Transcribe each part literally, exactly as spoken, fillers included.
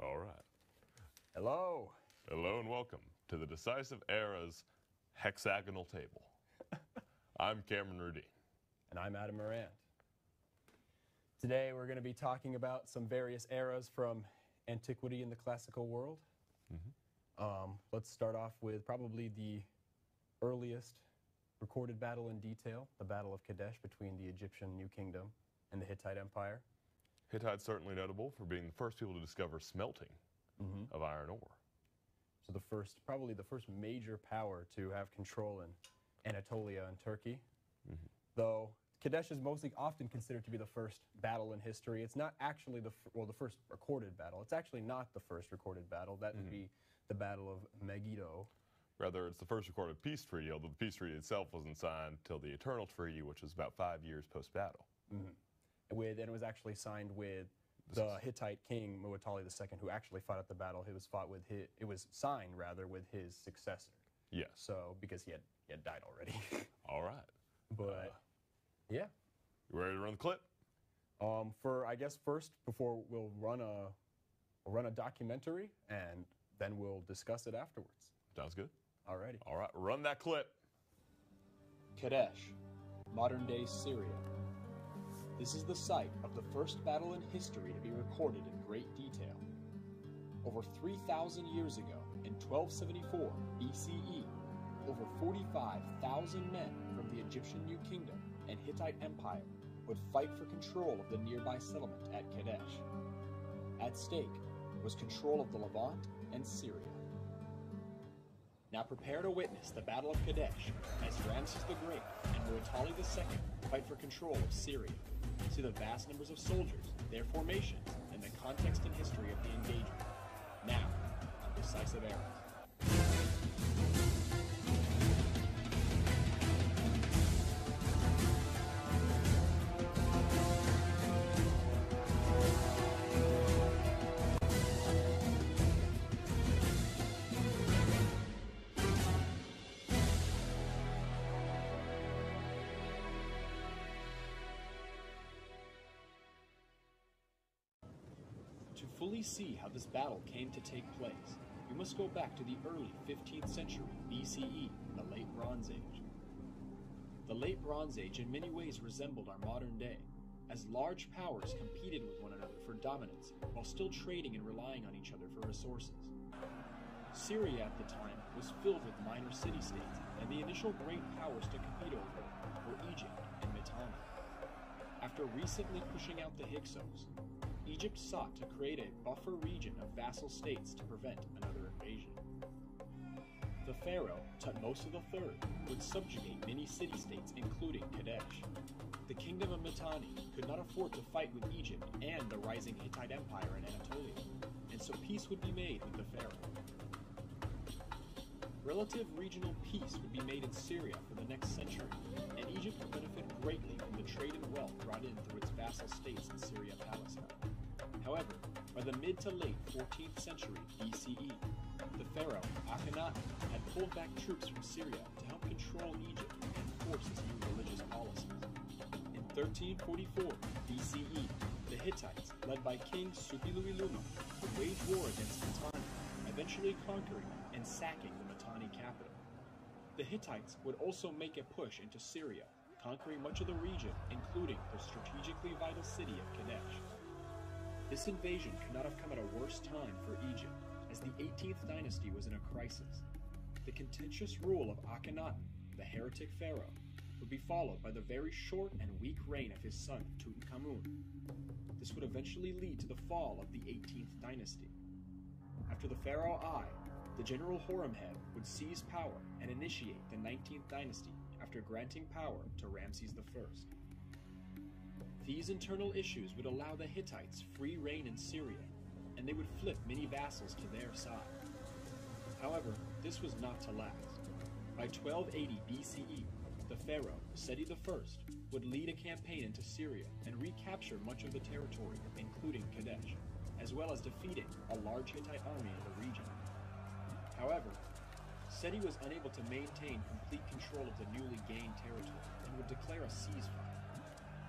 All right. Hello. Hello and welcome to the Decisive Era's hexagonal table. I'm Cameron Rudine. And I'm Adam Morand. Today we're going to be talking about some various eras from antiquity in the classical world. Mm-hmm. um, let's start off with probably the earliest recorded battle in detail, the Battle of Kadesh between the Egyptian New Kingdom and the Hittite Empire. Hittites certainly notable for being the first people to discover smelting mm-hmm. of iron ore. So the first, probably the first major power to have control in Anatolia and Turkey. Mm-hmm. Though Kadesh is mostly often considered to be the first battle in history. It's not actually the, well, the first recorded battle. It's actually not the first recorded battle. That mm-hmm. would be the Battle of Megiddo. Rather, it's the first recorded peace treaty, although the peace treaty itself wasn't signed till the Eternal Treaty, which was about five years post-battle. Mm-hmm. With, and it was actually signed with the Hittite king, Muwatalli the Second, who actually fought at the battle. It was fought with his, it was signed, rather, with his successor. Yes. So, because he had, he had died already. All right. But, uh, yeah. You ready to run the clip? Um, for, I guess, first, before we'll run a, we'll run a documentary, and then we'll discuss it afterwards. Sounds good. Alrighty. All right, run that clip. Kadesh, modern-day Syria. This is the site of the first battle in history to be recorded in great detail. Over three thousand years ago, in twelve seventy-four B C E, over forty-five thousand men from the Egyptian New Kingdom and Hittite Empire would fight for control of the nearby settlement at Kadesh. At stake was control of the Levant and Syria. Now prepare to witness the Battle of Kadesh as Ramses the Great and Muwatalli the Second fight for control of Syria. See the vast numbers of soldiers, their formations, and the context and history of the engagement. Now, on Decisive Era. To fully see how this battle came to take place, we must go back to the early fifteenth century B C E and the Late Bronze Age. The Late Bronze Age in many ways resembled our modern day, as large powers competed with one another for dominance while still trading and relying on each other for resources. Syria at the time was filled with minor city-states, and the initial great powers to compete over were Egypt and Mitanni. After recently pushing out the Hyksos, Egypt sought to create a buffer region of vassal states to prevent another invasion. The pharaoh, Thutmose the Third, would subjugate many city-states, including Kadesh. The kingdom of Mitanni could not afford to fight with Egypt and the rising Hittite Empire in Anatolia, and so peace would be made with the pharaoh. Relative regional peace would be made in Syria for the next century, and Egypt would benefit greatly from the trade and wealth brought in through its vassal states in Syria-Palestine. However, by the mid to late fourteenth century B C E, the pharaoh Akhenaten had pulled back troops from Syria to help control Egypt and force his new religious policies. In thirteen forty-four B C E, the Hittites, led by King Supiluliuma, would wage war against Mitanni, eventually conquering and sacking the Mitanni capital. The Hittites would also make a push into Syria, conquering much of the region, including the strategically vital city of Kadesh. This invasion could not have come at a worse time for Egypt, as the eighteenth dynasty was in a crisis. The contentious rule of Akhenaten, the heretic pharaoh, would be followed by the very short and weak reign of his son Tutankhamun. This would eventually lead to the fall of the eighteenth dynasty. After the pharaoh Ai, the general Horemheb would seize power and initiate the nineteenth dynasty after granting power to Ramses the First. These internal issues would allow the Hittites free reign in Syria, and they would flip many vassals to their side. However, this was not to last. By twelve eighty B C E, the pharaoh, Seti the First, would lead a campaign into Syria and recapture much of the territory, including Kadesh, as well as defeating a large Hittite army in the region. However, Seti was unable to maintain complete control of the newly gained territory and would declare a ceasefire.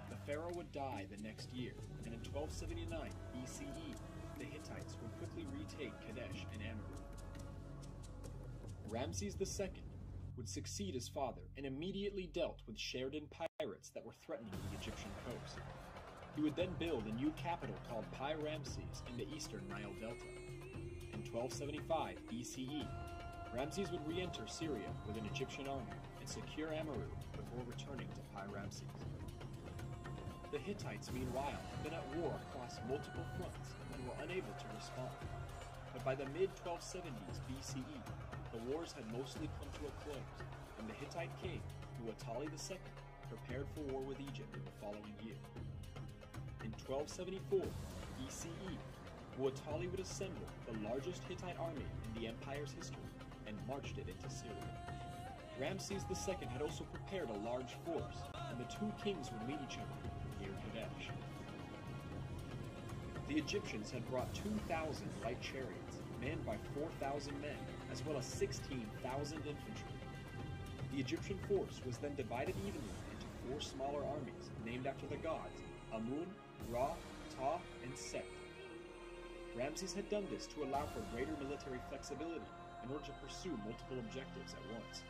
The pharaoh would die the next year, and in twelve seventy-nine B C E, the Hittites Hittites would quickly retake Kadesh and Amurru. Ramses the Second would succeed his father and immediately dealt with Sheridan pirates that were threatening the Egyptian coast. He would then build a new capital called Pi-Ramses in the eastern Nile Delta. In twelve seventy-five B C E, Ramses would re-enter Syria with an Egyptian army and secure Amurru before returning to Pi-Ramses. The Hittites, meanwhile, had been at war across multiple fronts and were unable to respond. But by the mid twelve seventies B C E, the wars had mostly come to a close, and the Hittite king, Muwatalli the Second, prepared for war with Egypt in the following year. In twelve seventy-four B C E, Muwatalli would assemble the largest Hittite army in the empire's history and marched it into Syria. Ramses the Second had also prepared a large force, and the two kings would meet each other near Kadesh. The Egyptians had brought two thousand light chariots, manned by four thousand men, as well as sixteen thousand infantry. The Egyptian force was then divided evenly into four smaller armies, named after the gods Amun, Ra, Ta, and Set. Ramses had done this to allow for greater military flexibility in order to pursue multiple objectives at once.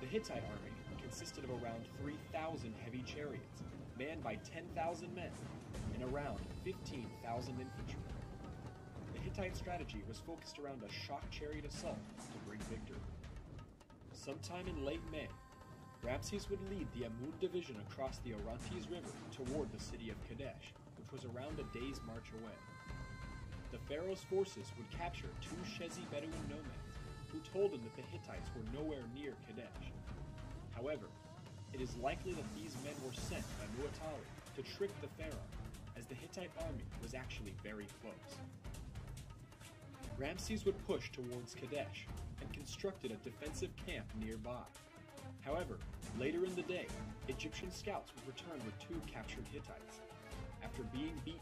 The Hittite army consisted of around three thousand heavy chariots, manned by ten thousand men, and around fifteen thousand infantry. The Hittite strategy was focused around a shock chariot assault to bring victory. Sometime in late May, Ramses would lead the Amun division across the Orontes River toward the city of Kadesh, which was around a day's march away. The pharaoh's forces would capture two Shezi Bedouin nomads, who told him that the Hittites were nowhere near Kadesh. However, it is likely that these men were sent by Muwatalli to trick the pharaoh, as the Hittite army was actually very close. Ramses would push towards Kadesh and constructed a defensive camp nearby. However, later in the day, Egyptian scouts would return with two captured Hittites. After being beaten,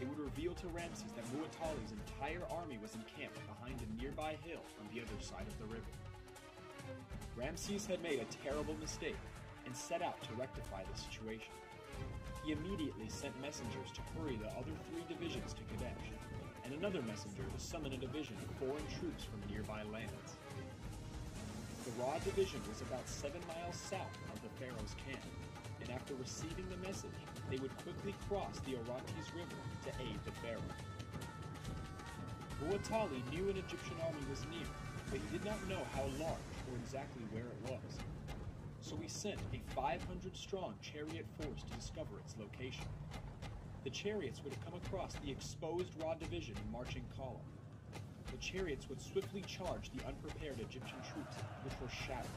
it would reveal to Ramses that Muwatalli's entire army was encamped behind a nearby hill on the other side of the river. Ramses had made a terrible mistake and set out to rectify the situation. He immediately sent messengers to hurry the other three divisions to Kadesh, and another messenger to summon a division of foreign troops from nearby lands. The Ra division was about seven miles south of the pharaoh's camp, and after receiving the message, they would quickly cross the Orontes River to aid the pharaoh. Muwatalli knew an Egyptian army was near, but he did not know how large or exactly where it was. So he sent a five hundred strong chariot force to discover its location. The chariots would have come across the exposed Ra division in marching column. The chariots would swiftly charge the unprepared Egyptian troops, which were shattered.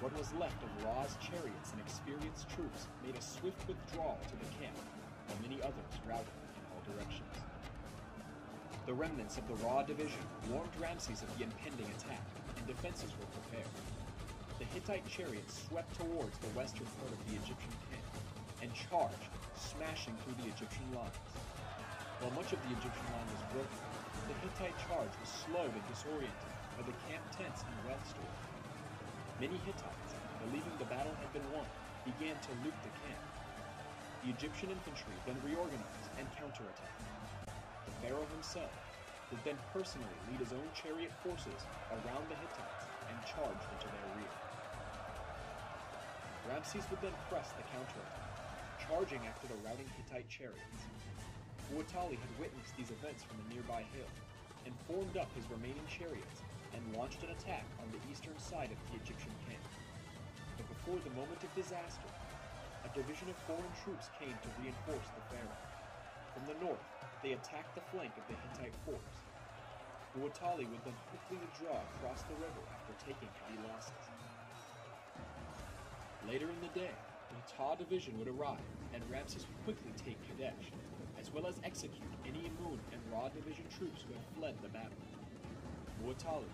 What was left of Ra's chariots and experienced troops made a swift withdrawal to the camp, while many others routed in all directions. The remnants of the Ra division warned Ramses of the impending attack, and defenses were prepared. The Hittite chariots swept towards the western part of the Egyptian camp, and charged, smashing through the Egyptian lines. While much of the Egyptian line was broken, the Hittite charge was slowed and disoriented by the camp tents and wealth stores. Many Hittites, believing the battle had been won, began to loot the camp. The Egyptian infantry then reorganized and counterattacked. The pharaoh himself would then personally lead his own chariot forces around the Hittites and charged into their rear. Ramses would then press the counterattack, charging after the routing Hittite chariots. Muwatalli had witnessed these events from a nearby hill, and formed up his remaining chariots and launched an attack on the eastern side of the Egyptian camp. But before the moment of disaster, a division of foreign troops came to reinforce the pharaoh. From the north, they attacked the flank of the Hittite force. Muwatalli would then quickly withdraw across the river after taking heavy losses. Later in the day, the Ta division would arrive, and Ramses would quickly take Kadesh, as well as execute any Amun and Ra division troops who had fled the battle. Muwatalli,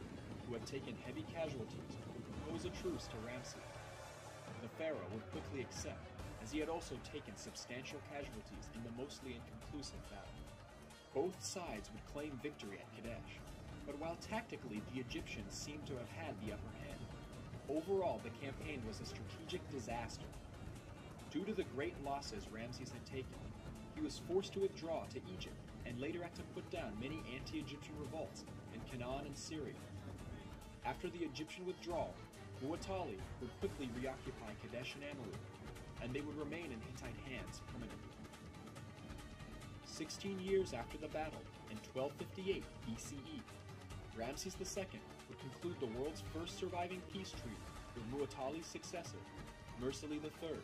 who had taken heavy casualties, would propose a truce to Ramses. The pharaoh would quickly accept, as he had also taken substantial casualties in the mostly inconclusive battle. Both sides would claim victory at Kadesh, but while tactically the Egyptians seemed to have had the upper hand, overall the campaign was a strategic disaster. Due to the great losses Ramses had taken, he was forced to withdraw to Egypt and later had to put down many anti-Egyptian revolts in Canaan and Syria. After the Egyptian withdrawal, Muwatalli would quickly reoccupy Kadesh and Amurru, and they would remain in Hittite hands permanently. Sixteen years after the battle, in twelve fifty-eight B C E, Ramses the Second would conclude the world's first surviving peace treaty with Muwatalli's successor, Mursali the Third.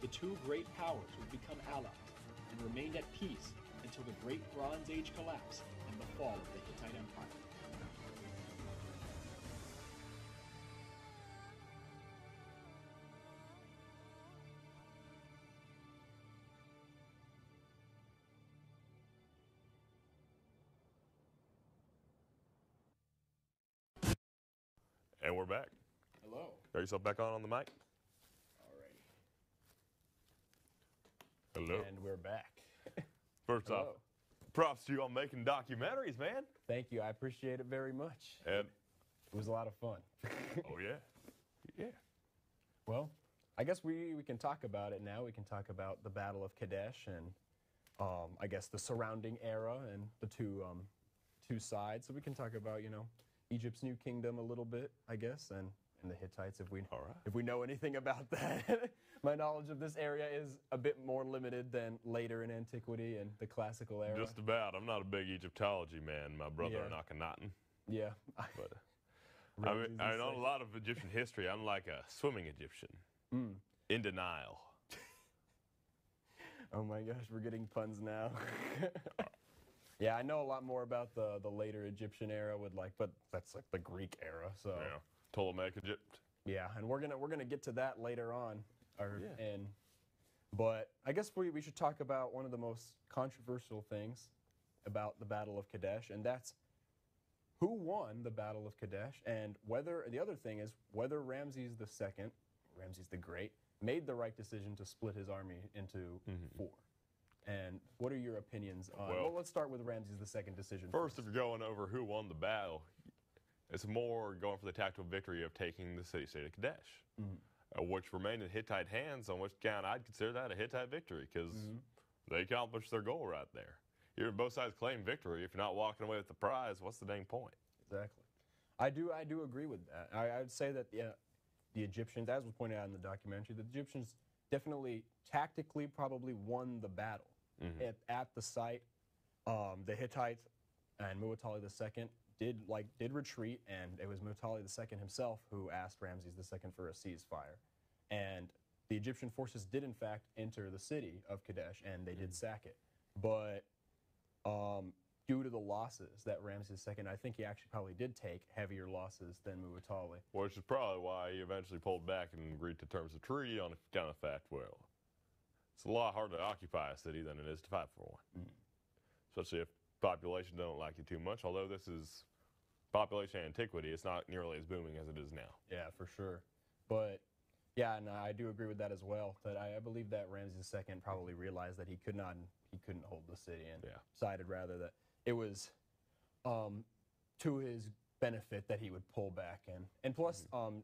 The two great powers would become allies and remained at peace until the Great Bronze Age collapse and the fall of the Hittite Empire. And we're back. Hello. Got yourself back on on the mic. Alrighty. Hello. And we're back. First off, props to you on making documentaries, man. Thank you. I appreciate it very much. And it was a lot of fun. Oh yeah. Yeah. Well, I guess we we can talk about it now. We can talk about the Battle of Kadesh and um, I guess the surrounding era and the two um, two sides. So we can talk about you know. Egypt's New Kingdom a little bit, I guess, and, and the Hittites, if we, right. if we know anything about that. My knowledge of this area is a bit more limited than later in antiquity and the classical era. Just about. I'm not a big Egyptology man. My brother yeah. in Akhenaten. Yeah. But I mean, I know a lot of Egyptian history. I'm like a swimming Egyptian. Mm. In denial. Oh, my gosh. We're getting puns now. Yeah, I know a lot more about the the later Egyptian era, with like, but that's like the Greek era. So yeah, Ptolemaic Egypt. Yeah, and we're gonna we're gonna get to that later on, or yeah. and, but I guess we we should talk about one of the most controversial things about the Battle of Kadesh, and that's who won the Battle of Kadesh, and whether the other thing is whether Ramses the Second, Ramses the Great, made the right decision to split his army into mm-hmm. four. And what are your opinions on? Well, well let's start with Ramses the Second decision. First, first, if you're going over who won the battle, it's more going for the tactical victory of taking the city-state of Kadesh, mm-hmm. uh, which remained in Hittite hands, on which count I'd consider that a Hittite victory, because mm-hmm. they accomplished their goal right there. Even both sides claim victory. If you're not walking away with the prize, what's the dang point? Exactly. I do, I do agree with that. I, I would say that yeah, the Egyptians, as was pointed out in the documentary, the Egyptians definitely tactically probably won the battle. Mm-hmm. At, at the site, um, the Hittites and Muwatalli the Second did like did retreat, and it was Muwatalli the Second himself who asked Ramses the Second for a ceasefire. And the Egyptian forces did in fact enter the city of Kadesh, and they mm-hmm. did sack it. But um, due to the losses that Ramses the Second, I think he actually probably did take heavier losses than Muwatalli. Which is probably why he eventually pulled back and agreed to terms of treaty on account of fact, well, it's a lot harder to occupy a city than it is to fight for one. Mm. Especially if population don't like you too much, although this is population antiquity, it's not nearly as booming as it is now. Yeah, for sure. But, yeah, and no, I do agree with that as well, that I, I believe that Ramses the Second probably realized that he could not, he couldn't hold the city, and yeah. decided rather that it was um, to his benefit that he would pull back. And, and plus, mm-hmm. um,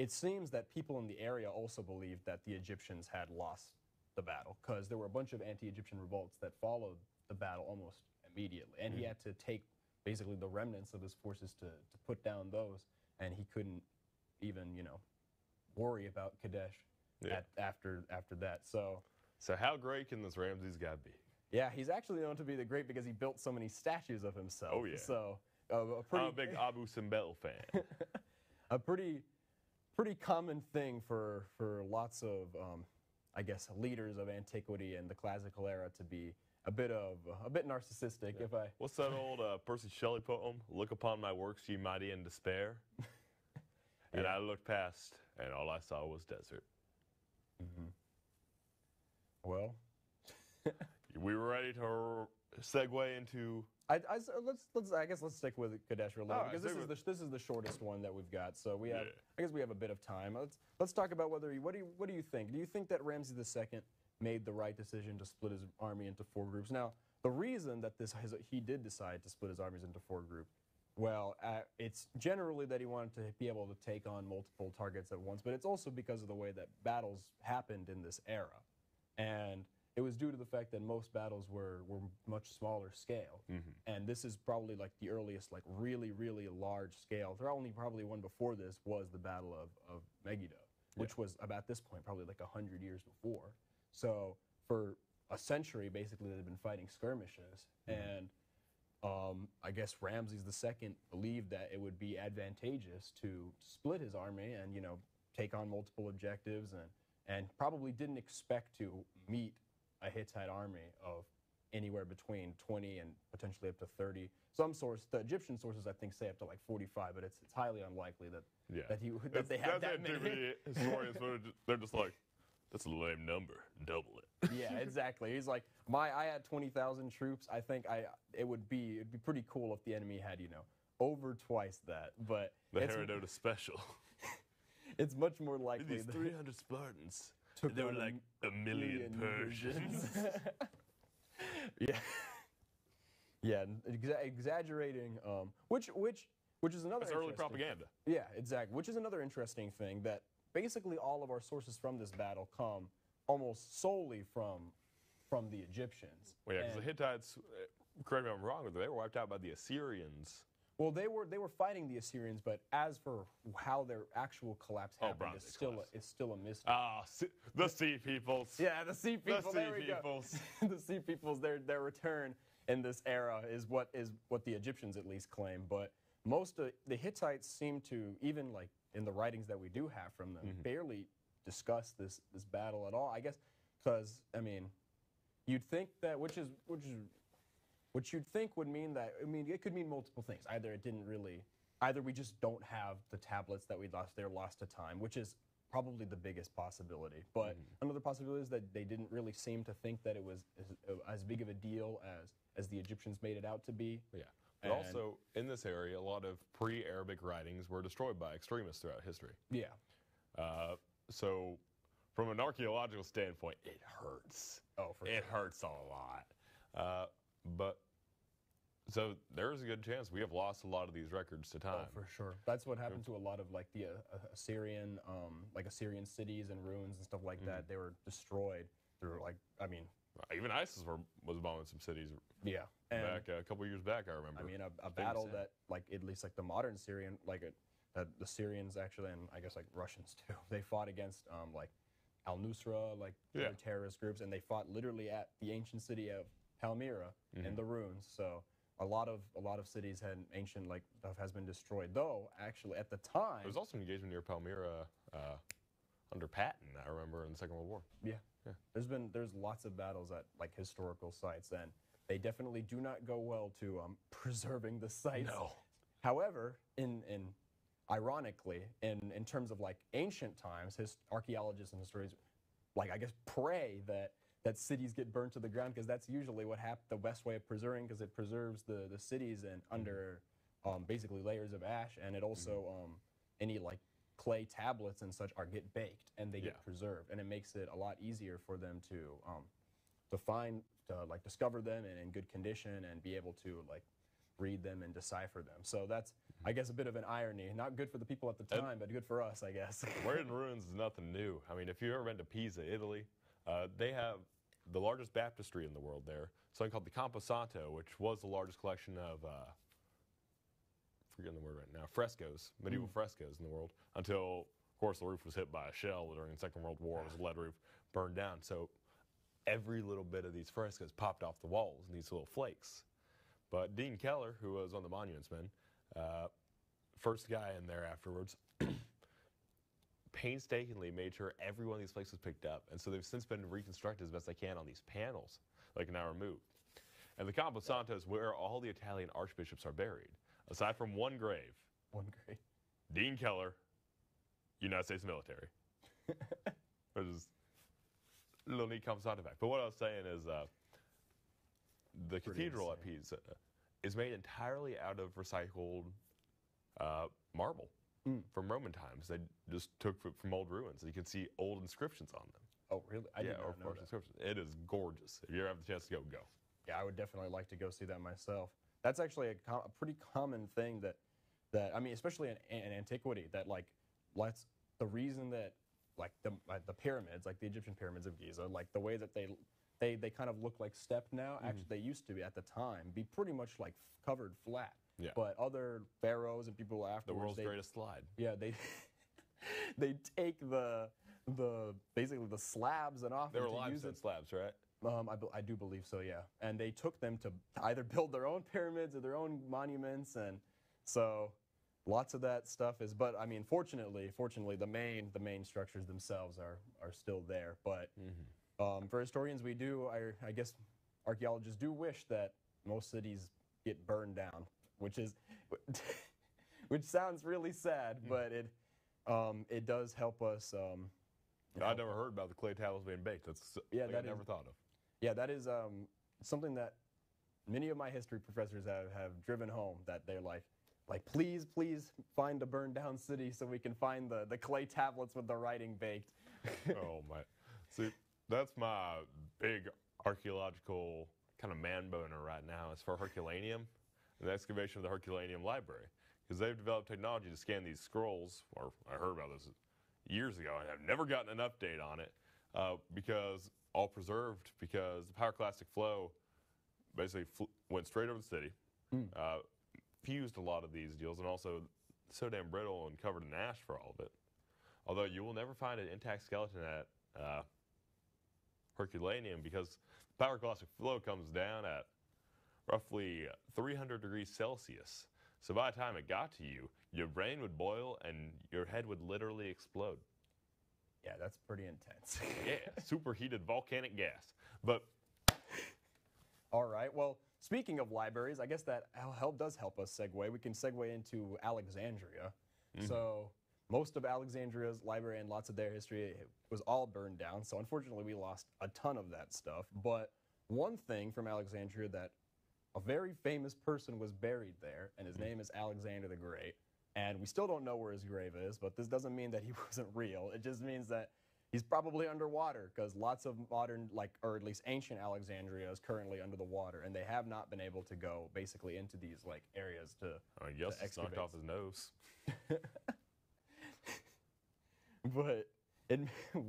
it seems that people in the area also believed that the Egyptians had lost the battle, because there were a bunch of anti-Egyptian revolts that followed the battle almost immediately, and mm-hmm. he had to take basically the remnants of his forces to, to put down those, and he couldn't even, you know, worry about Kadesh yeah. at, after after that. So, so how great can this Ramses guy be? Yeah, he's actually known to be the great because he built so many statues of himself. Oh yeah. So uh, a pretty I'm a big Abu Simbel fan. A pretty pretty common thing for for lots of. Um, I guess, leaders of antiquity and the classical era to be a bit of a bit narcissistic. Yeah. If I what's that old uh, Percy Shelley poem? Look upon my works, ye mighty, in despair. Yeah. And I looked past, and all I saw was desert. Mm-hmm. Well, we were ready to segue into. I, I let's let's I guess let's stick with Kadesh related right, because this is the this is the shortest one that we've got, so we have yeah. I guess we have a bit of time. Let's let's talk about whether you, what do you what do you think? Do you think that Ramses the Second made the right decision to split his army into four groups? Now the reason that this has, he did decide to split his armies into four groups, well, uh, it's generally that he wanted to be able to take on multiple targets at once, but it's also because of the way that battles happened in this era, and it was due to the fact that most battles were, were much smaller scale. Mm-hmm. And this is probably like the earliest, like really, really large scale. There only probably one before this was the Battle of, of Megiddo, which yeah. was about this point, probably like a hundred years before. So for a century, basically, they've been fighting skirmishes. Mm-hmm. And um, I guess Ramses the Second believed that it would be advantageous to split his army and, you know, take on multiple objectives, and, and probably didn't expect to meet a Hittite army of anywhere between twenty and potentially up to thirty. Some source, the Egyptian sources, I think, say up to like forty-five, but it's it's highly unlikely that yeah. that he that it's, they have that many. Historians, they're just like, that's a lame number. Double it. Yeah, exactly. He's like, my I had twenty thousand troops. I think I it would be it'd be pretty cool if the enemy had, you know, over twice that. But the Herodotus special. It's much more likely these three hundred Spartans. Took there were like a million, million Persians. yeah, yeah, exa exaggerating. Um, which, which, which is another. That's early propaganda. Yeah, exactly. Which is another interesting thing, that basically all of our sources from this battle come almost solely from, from the Egyptians. Well, yeah, because the Hittites, correct me if I'm wrong, but they were wiped out by the Assyrians. Well, they were they were fighting the Assyrians, but as for how their actual collapse happened, oh, is still collapse. A, is still a mystery. Ah, oh, the Sea Peoples. Yeah, the Sea Peoples. The there Sea Peoples. The Sea Peoples. Their their return in this era is what is what the Egyptians at least claim. But most of the Hittites seem to, even like in the writings that we do have from them, mm-hmm. barely discuss this this battle at all. I guess because I mean, you'd think that which is which is. Which you'd think would mean that, I mean, it could mean multiple things. Either it didn't really, either we just don't have the tablets that we lost, they're lost to time, which is probably the biggest possibility. But mm-hmm. another possibility is that they didn't really seem to think that it was as, as big of a deal as, as the Egyptians made it out to be. Yeah, but and also in this area, a lot of pre-Arabic writings were destroyed by extremists throughout history. Yeah. Uh, so from an archaeological standpoint, it hurts. Oh, for sure. It hurts a lot. Uh, but so there's a good chance we have lost a lot of these records to time. Oh, for sure. That's what happened to a lot of like the uh, Assyrian, um, like Assyrian cities and ruins and stuff like mm-hmm. that. They were destroyed through like, I mean. Even ISIS were, was bombing some cities. Yeah. Back and, uh, a couple years back, I remember. I mean, a, a battle that like at least like the modern Syrian, like a, uh, the Syrians actually, and I guess like Russians too, they fought against um, like al-Nusra, like yeah. other terrorist groups, and they fought literally at the ancient city of Palmyra mm-hmm. and the ruins. So a lot of a lot of cities had ancient like stuff has been destroyed. Though actually at the time there was also an engagement near Palmyra uh, under Patton, I remember, in the Second World War. Yeah. yeah, there's been there's lots of battles at like historical sites, and they definitely do not go well to um, preserving the sites. No. However, in in ironically, in in terms of like ancient times, his archaeologists and historians, like I guess, pray that. that cities get burned to the ground, because that's usually what hap the best way of preserving, because it preserves the, the cities and under um, basically layers of ash, and it also, um, any like clay tablets and such are get baked, and they yeah. get preserved, and it makes it a lot easier for them to, um, to find, to like discover them and in good condition and be able to like read them and decipher them. So that's, I guess, a bit of an irony. Not good for the people at the time, and but good for us, I guess. We're in ruins is nothing new. I mean, if you've ever been to Pisa, Italy, uh, they have the largest baptistry in the world there, something called the Camposanto, which was the largest collection of, uh, forgetting the word right now, frescoes, medieval mm. frescoes in the world, until, of course, the roof was hit by a shell during the Second World War. It was a lead roof, burned down. So every little bit of these frescoes popped off the walls in these little flakes. But Dean Keller, who was on the Monuments Men, uh, first guy in there afterwards, painstakingly made sure every one of these flakes was picked up, and so they've since been reconstructed as best they can on these panels, like now removed. And the Camposanto is where all the Italian archbishops are buried, aside from one grave. One grave. Dean Keller, United States military. Which is a little neat Camposanto fact. But what I was saying is, uh, the Pretty cathedral insane. at Pisa is made entirely out of recycled uh, marble. Mm. From Roman times. They just took from old ruins. You can see old inscriptions on them. Oh, really? I yeah, did not know that. Inscriptions. It is gorgeous. If you ever have the chance to go, go. Yeah, I would definitely like to go see that myself. That's actually a, com a pretty common thing that, that I mean, especially in, in antiquity, that, like, let's, the reason that, like, the, like the pyramids, like the Egyptian pyramids of Giza, like the way that they They, they kind of look like steppe now. Mm-hmm. Actually, they used to, at the time, be pretty much like f covered flat. Yeah. But other pharaohs and people afterwards... The world's they, greatest slide. Yeah, they... they take the the basically the slabs and often they were limestone slabs, right? Um, I, I do believe so, yeah. And they took them to either build their own pyramids or their own monuments, and so lots of that stuff is. But I mean, fortunately, fortunately, the main the main structures themselves are are still there. But mm-hmm. um, for historians, we do I, I guess archaeologists do wish that most cities get burned down, which is which sounds really sad, mm-hmm. but it. Um, it does help us. Um, I've never heard about the clay tablets being baked. That's yeah, that I never is, thought of. Yeah, that is um, something that many of my history professors have, have driven home, that they're like, like, please, please find a burned down city so we can find the, the clay tablets with the writing baked. Oh, my. See, that's my big archaeological kind of man boner right now is for Herculaneum, the excavation of the Herculaneum Library. Because they've developed technology to scan these scrolls, or I heard about this years ago, and I've never gotten an update on it, uh, because all preserved, because the pyroclastic flow basically fl went straight over the city, mm. uh, fused a lot of these deals, and also so damn brittle and covered in ash for all of it. Although you will never find an intact skeleton at uh, Herculaneum, because the pyroclastic flow comes down at roughly three hundred degrees Celsius. So by the time it got to you, your brain would boil and your head would literally explode. Yeah, that's pretty intense. Yeah, superheated volcanic gas. But all right, well, speaking of libraries, I guess that help does help us segue. We can segue into Alexandria. Mm-hmm. So most of Alexandria's library and lots of their history, it was all burned down. So unfortunately, we lost a ton of that stuff. But one thing from Alexandria that a very famous person was buried there, and his name is Alexander the Great. And we still don't know where his grave is, but this doesn't mean that he wasn't real. It just means that he's probably underwater, because lots of modern, like, or at least ancient Alexandria is currently under the water, and they have not been able to go basically into these, like, areas to I guess to it's knocked off his nose. But it,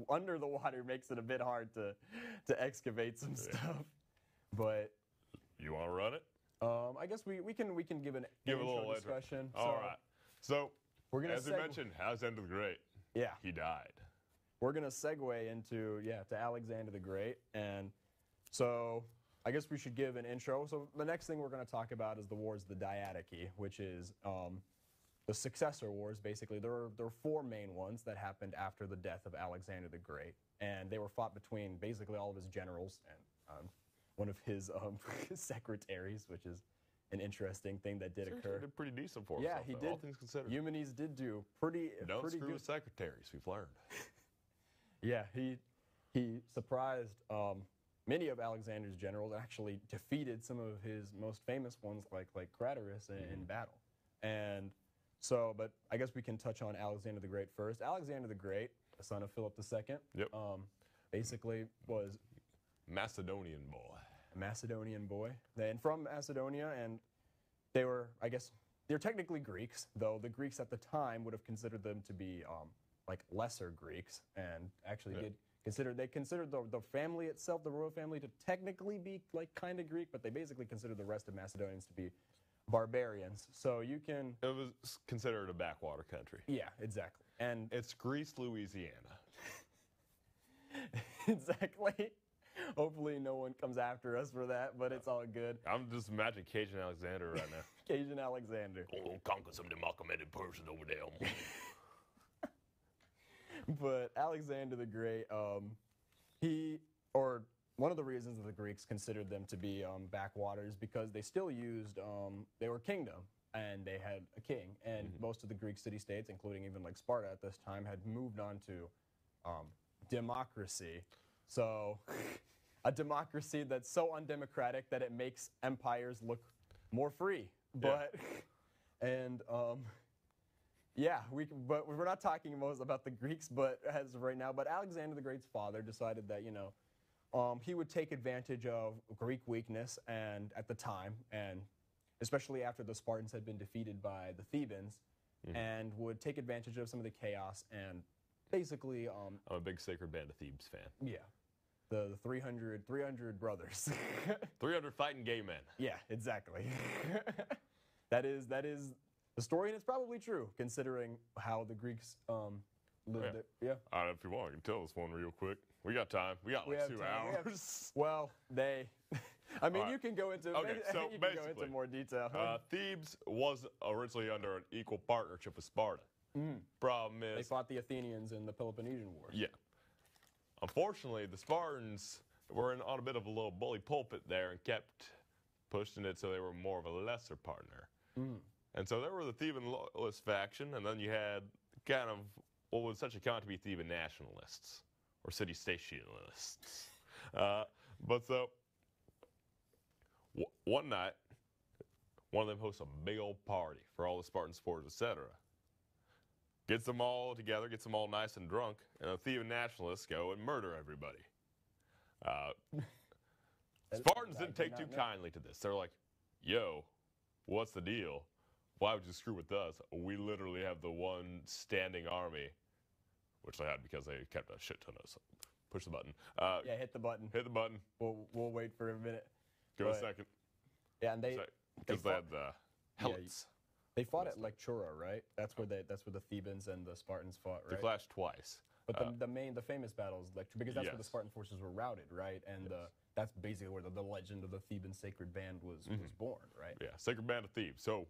under the water makes it a bit hard to, to excavate some yeah. stuff. But... You want to run it? Um, I guess we, we can we can give an give a little discussion. So all right. So we're gonna as you mentioned, Alexander the Great. Yeah, he died. We're gonna segue into yeah to Alexander the Great, and so I guess we should give an intro. So the next thing we're gonna talk about is the Wars of the Diadochi, which is um, the successor wars. Basically, there are there are four main ones that happened after the death of Alexander the Great, and they were fought between basically all of his generals and. Um, one of his um, secretaries, which is an interesting thing that did occur. He did pretty decent for himself, yeah, he did. All things considered. Eumenes did do pretty, Don't pretty screw good. with secretaries, we've learned. Yeah, he, he surprised um, many of Alexander's generals, actually defeated some of his most famous ones, like, like Craterus, in, mm-hmm. in battle. And so, but I guess we can touch on Alexander the Great first. Alexander the Great, the son of Philip the Second, yep. um, basically was... Macedonian boy. A Macedonian boy. And from Macedonia, and they were, I guess, they're technically Greeks, though the Greeks at the time would have considered them to be um, like lesser Greeks, and actually yeah. did consider, they considered the, the family itself, the royal family, to technically be like kind of Greek, but they basically considered the rest of Macedonians to be barbarians. So you can... It was considered a backwater country. Yeah, exactly. And it's Greece, Louisiana. Exactly. Hopefully no one comes after us for that, but it's all good. I'm just imagining Cajun Alexander right now. Cajun Alexander. Go conquer some demarcated person over there. But Alexander the Great, um, he, or one of the reasons that the Greeks considered them to be um, backwaters, because they still used, um, they were kingdom, and they had a king. And mm-hmm. most of the Greek city-states, including even like Sparta at this time, had moved on to um, democracy. So, a democracy that's so undemocratic that it makes empires look more free. But, yeah. and, um, yeah, we, but we're not talking most about the Greeks but as of right now, but Alexander the Great's father decided that, you know, um, he would take advantage of Greek weakness and at the time, and especially after the Spartans had been defeated by the Thebans, mm-hmm. and would take advantage of some of the chaos and basically, um, I'm a big Sacred Band of Thebes fan. Yeah, The three hundred, three hundred brothers. three hundred fighting gay men. Yeah, exactly. that is that is the story, and it's probably true, considering how the Greeks um, lived it. Yeah. yeah. All right, if you want, you can tell us one real quick. We got time. We got like we two time. hours. We have, well, they... I mean, right. you can go into okay, so you can basically, go into more detail. Uh, Thebes was originally under an equal partnership with Sparta. Mm. Problem is... They fought the Athenians in the Peloponnesian War. Yeah. Unfortunately, the Spartans were in on a bit of a little bully pulpit there and kept pushing it, so they were more of a lesser partner. Mm. And so there were the Theban loyalist faction, and then you had kind of what was such a count to be Theban nationalists, or city-stationists. uh, but so... One night, one of them hosts a big old party for all the Spartan supporters, et cetera. Gets them all together, gets them all nice and drunk, and the Theban nationalists go and murder everybody. Uh, Spartans didn't take too kindly to this. They're like, yo, what's the deal? Why would you screw with us? We literally have the one standing army, which they had because they kept a shit ton of us. Push the button. Uh, yeah, hit the button. Hit the button. We'll, we'll wait for a minute. Give but, a second. Yeah, and they because they, they had the Helots. Yeah, they fought at Lectura, right? That's where they that's where the Thebans and the Spartans fought, right? They clashed twice. But uh, the, the main the famous battle is Lectura, because that's yes. where the Spartan forces were routed, right? And yes. uh, that's basically where the, the legend of the Theban Sacred Band was mm-hmm. was born, right? Yeah, Sacred Band of Thebes. So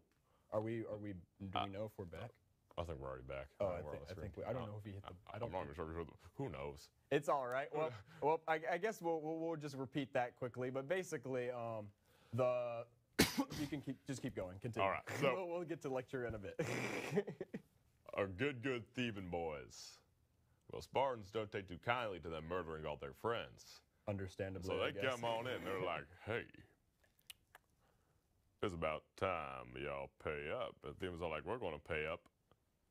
are we are we do uh, we know if we're back? I think we're already back. Oh, I, I think, I think we, I don't uh, know if he hit the. I, I don't. I'm not sure. Who knows? It's all right. Well, well, I, I guess we'll, we'll we'll just repeat that quickly. But basically, um, the you can keep just keep going. Continue. All right. So we'll, we'll get to lecture in a bit. Our good, good Theban boys. Well, Spartans don't take too kindly to them murdering all their friends. Understandably. So they I guess. come on in. They're like, hey. It's about time y'all pay up. The Thebans are like, we're going to pay up.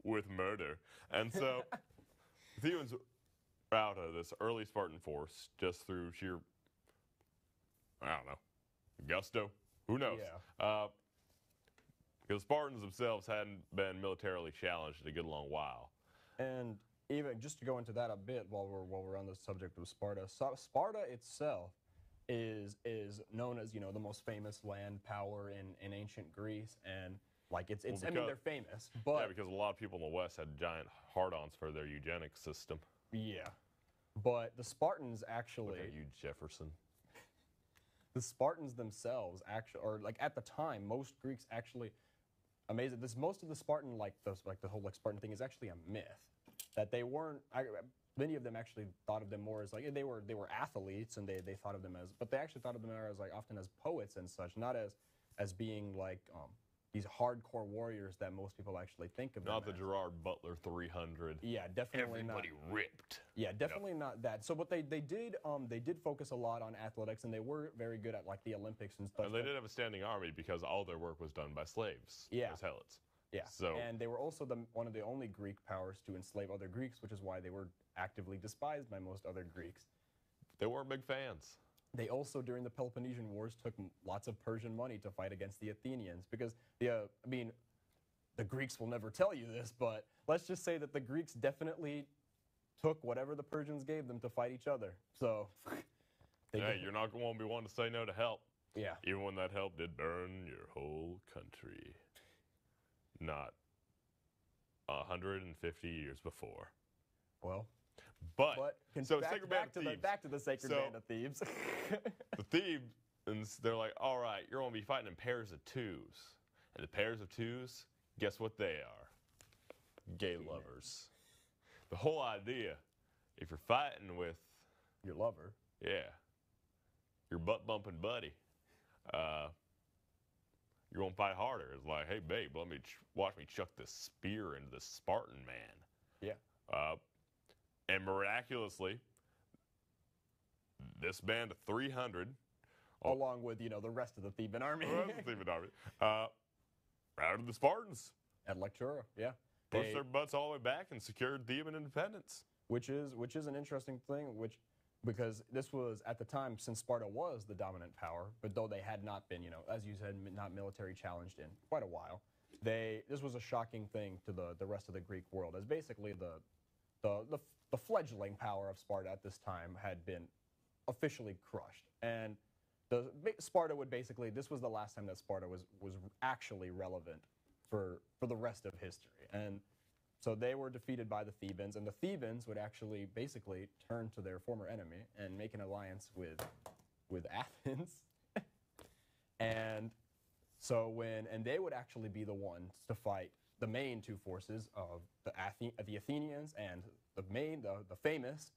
With murder. And so the Thebans routed this early Spartan force just through sheer, I don't know, gusto? Who knows? Yeah. Uh, because Spartans themselves hadn't been militarily challenged in a good long while. And even just to go into that a bit while we're, while we're on the subject of Sparta, so Sparta itself is, is known as, you know, the most famous land power in, in ancient Greece. And Like it's, it's well, because, I mean, they're famous, but yeah, because a lot of people in the West had giant hard-ons for their eugenics system. Yeah, but the Spartans actually. Look at you, Jefferson. The Spartans themselves actually, or like at the time, most Greeks actually, amazing. This most of the Spartan, like the like the whole like Spartan thing, is actually a myth. That they weren't. I, many of them actually thought of them more as like they were they were athletes, and they they thought of them as, but they actually thought of them as like often as poets and such, not as as being like. Um, These hardcore warriors that most people actually think of. Not the as. Gerard Butler three hundred. Yeah, definitely Everybody not. Everybody ripped. Yeah, definitely yep. not that. So, but they they did um they did focus a lot on athletics, and they were very good at like the Olympics and stuff. And they did have a standing army because all their work was done by slaves. Yeah, as helots. Yeah. So and they were also the one of the only Greek powers to enslave other Greeks, which is why they were actively despised by most other Greeks. They weren't big fans. They also, during the Peloponnesian Wars, took lots of Persian money to fight against the Athenians because, the, uh, I mean, the Greeks will never tell you this, but let's just say that the Greeks definitely took whatever the Persians gave them to fight each other. So, they hey, you're not going to be one to say no to help. Yeah. Even when that help did burn your whole country. Not one hundred fifty years before. Well... But, but so back, Sacred Band back of to Thebes. The, back to the Sacred so, Band of Thebes. The Thebans, they're like, all right, you're going to be fighting in pairs of twos. And the pairs of twos, guess what they are? Gay yeah. lovers. The whole idea, if you're fighting with... Your lover. Yeah. Your butt-bumping buddy. Uh, you're going to fight harder. It's like, hey, babe, let me ch watch me chuck this spear into this Spartan man. Yeah. Uh... And miraculously, this band of three hundred, along with you know the rest of the Theban army, the rest of the Theban army, uh, routed the Spartans at Lectura. Yeah, pushed their butts all the way back and secured Theban independence. Which is which is an interesting thing, which because this was at the time since Sparta was the dominant power, but though they had not been you know as you said not military challenged in quite a while, they this was a shocking thing to the the rest of the Greek world as basically the. The, the, the fledgling power of Sparta at this time had been officially crushed. And the, Sparta would basically, this was the last time that Sparta was, was actually relevant for, for the rest of history. And so they were defeated by the Thebans, and the Thebans would actually basically turn to their former enemy and make an alliance with, with Athens. And so when, and they would actually be the ones to fight the main two forces of the, Athen the Athenians and the main, the, the famous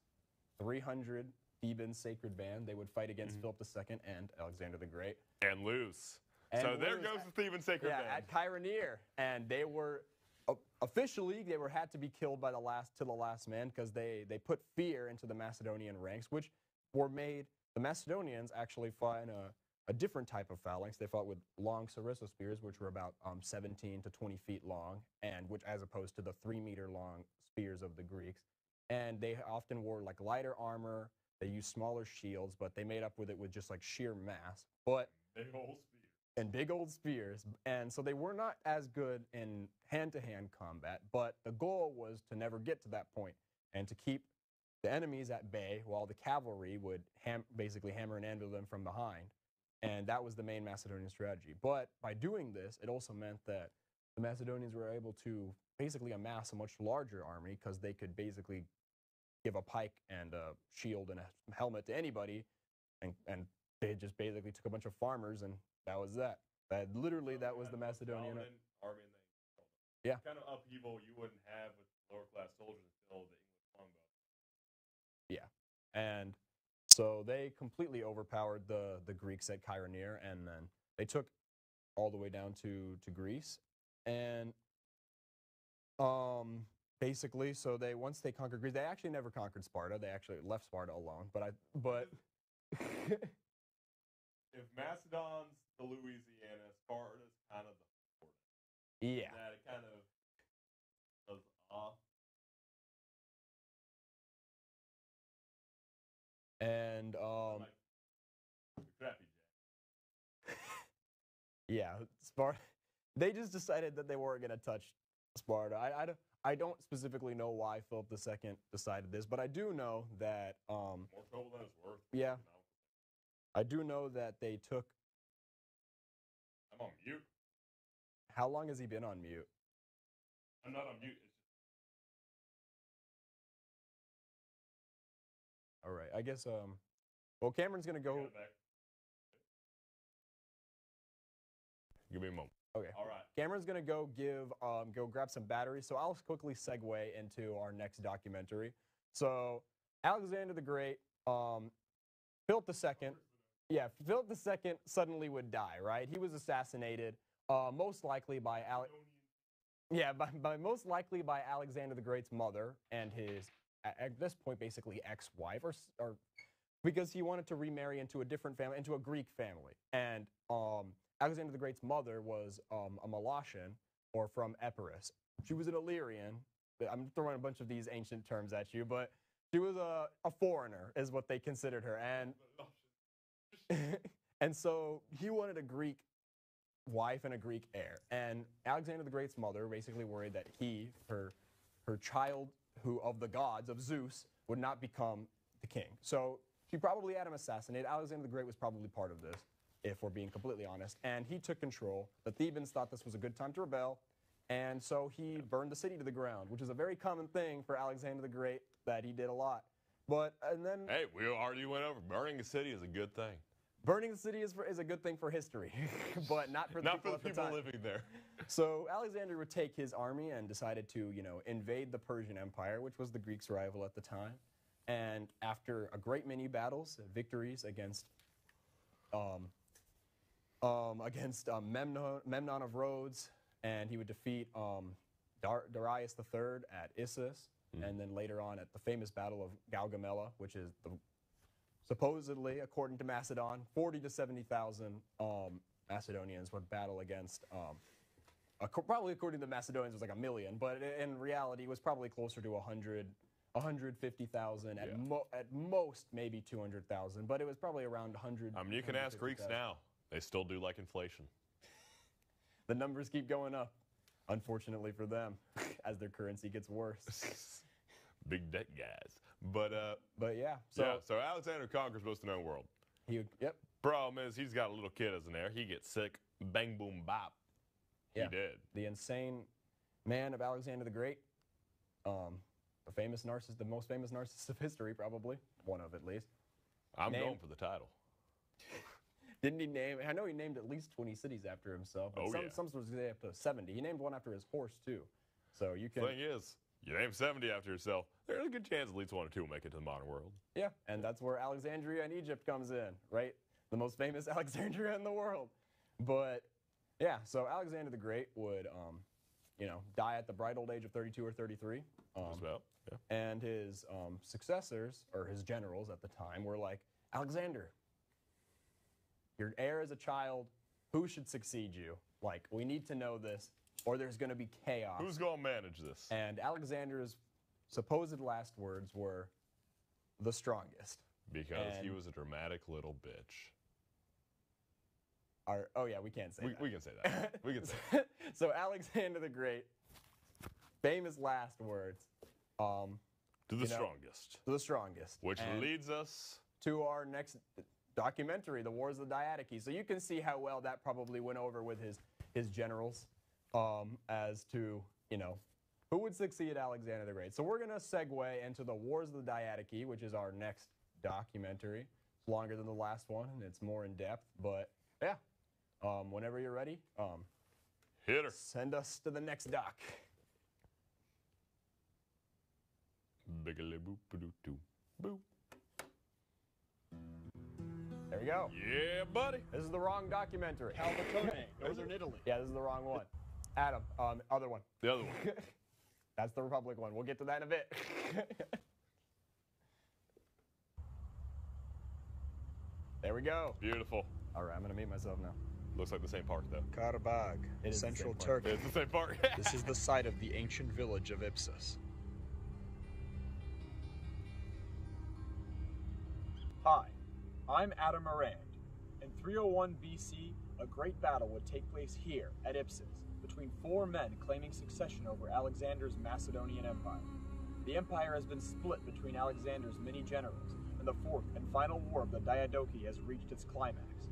three hundred Theban sacred band. They would fight against mm-hmm. Philip the Second and Alexander the Great. And lose. And so lose. There goes the Theban sacred yeah, band. At Chaeronea. And they were, uh, officially, they were had to be killed by the last, to the last man, because they, they put fear into the Macedonian ranks, which were made, the Macedonians actually fought in a, a different type of phalanx. They fought with long sarissa spears, which were about um, seventeen to twenty feet long, and which, as opposed to the three meter long spears of the Greeks. And they often wore like lighter armor. They used smaller shields, but they made up with it with just like sheer mass. But big old spears. And big old spears. And so they were not as good in hand-to-hand combat, but the goal was to never get to that point and to keep the enemies at bay while the cavalry would ham basically hammer and anvil them from behind. And that was the main Macedonian strategy. But by doing this, it also meant that the Macedonians were able to basically amass a much larger army, because they could basically give a pike and a shield and a helmet to anybody, and, and they just basically took a bunch of farmers, and that was that. That literally, so that was the Macedonian army. And they, yeah, the kind of upheaval you wouldn't have with lower class soldiers until the English longbow. Yeah, and so they completely overpowered the the Greeks at Chaeronea, and then they took all the way down to to Greece, and um. Basically, so they once they conquered Greece, they actually never conquered Sparta. They actually left Sparta alone. But I, but if Macedon's the Louisiana, Sparta's kind of the Florida. Yeah, that it kind of was off. And um, like, crappy Jack. Yeah, Sparta. They just decided that they weren't going to touch Sparta. I, I don't. I don't specifically know why Philip the Second decided this, but I do know that um, more trouble than it's worth. Yeah, I do know that they took. I'm on mute. How long has he been on mute? I'm not on mute. It's... All right, I guess. Um, well, Cameron's gonna go. Give me a moment. Okay. All right. Cameron's gonna go give um, go grab some batteries, so I'll quickly segue into our next documentary. So Alexander the Great, um, Philip the Second, yeah, Philip the Second suddenly would die. Right, he was assassinated, uh, most likely by Ale yeah, by, by most likely by Alexander the Great's mother and his at this point basically ex-wife, or or because he wanted to remarry into a different family, into a Greek family, and um. Alexander the Great's mother was um, a Molossian, or from Epirus. She was an Illyrian. I'm throwing a bunch of these ancient terms at you, but she was a, a foreigner, is what they considered her. And, and so he wanted a Greek wife and a Greek heir. And Alexander the Great's mother basically worried that he, her, her child who of the gods, of Zeus, would not become the king. So she probably had him assassinated. Alexander the Great was probably part of this, if we're being completely honest, and he took control. The Thebans thought this was a good time to rebel, and so he burned the city to the ground, which is a very common thing for Alexander the Great, that he did a lot. But, and then... Hey, we already went over. Burning a city is a good thing. Burning the city is, for, is a good thing for history, but not for the not people, for the people the living there. So Alexander would take his army and decided to, you know, invade the Persian Empire, which was the Greeks' rival at the time. And after a great many battles, victories against... Um, Um, against um, Memnon, Memnon of Rhodes, and he would defeat um, Dar Darius the Third at Issus, mm. and then later on at the famous Battle of Gaugamela, which is the, supposedly, according to Macedon, forty to seventy thousand um, Macedonians would battle against, um, probably according to the Macedonians, it was like a million, but in reality, it was probably closer to one hundred, one hundred fifty thousand, yeah. at, mo at most maybe two hundred thousand, but it was probably around one hundred. I mean, you can ask Greeks now. They still do like inflation. The numbers keep going up, unfortunately for them, as their currency gets worse. Big deck guys. But uh, but yeah. So yeah, so Alexander conquers most of the known world. He, yep. Problem is, he's got a little kid as an heir. He gets sick. Bang, boom, bop. He yeah. did. The insane man of Alexander the Great. Um, the famous narcissist, the most famous narcissist of history, probably. One of, at least. I'm named, going for the title. Didn't he name... I know he named at least twenty cities after himself. But oh, some, yeah. Some was up to seventy. He named one after his horse, too. So you can... Thing is... You name seventy after yourself, there's a good chance at least one or two will make it to the modern world. Yeah, and that's where Alexandria and Egypt comes in, right? The most famous Alexandria in the world. But, yeah, so Alexander the Great would, um, you know, die at the bright old age of thirty-two or thirty-three. Um, Just about, yeah. And his um, successors, or his generals at the time, were like, Alexander, your heir is a child. Who should succeed you? Like, we need to know this, or there's going to be chaos. Who's going to manage this? And Alexander's supposed last words were, the strongest. Because and he was a dramatic little bitch. Our, oh, yeah, we can't say we, that. We can say that. We can say that. So Alexander the Great, famous last words. Um, to the you know, strongest. To the strongest. Which and leads us... to our next documentary, The Wars of the Diadochi. So you can see how well that probably went over with his, his generals. Um, as to, you know, who would succeed Alexander the Great. So we're going to segue into The Wars of the Diadochi, which is our next documentary. It's longer than the last one, and it's more in-depth, but yeah. Um, whenever you're ready, um, hit her. Send us to the next doc. There we go. Yeah, buddy. This is the wrong documentary. Calvacone, Northern Italy. Yeah, this is the wrong one. Adam, um, other one. The other one. That's the Republic one. We'll get to that in a bit. There we go. Beautiful. All right, I'm going to mute myself now. Looks like the same park, though. Karabag, it central Turkey. It's the same park. This is the site of the ancient village of Ipsus. Hi, I'm Adam Morand. In three oh one B C, a great battle would take place here at Ipsus between four men claiming succession over Alexander's Macedonian Empire. The empire has been split between Alexander's many generals, and the fourth and final war of the Diadochi has reached its climax.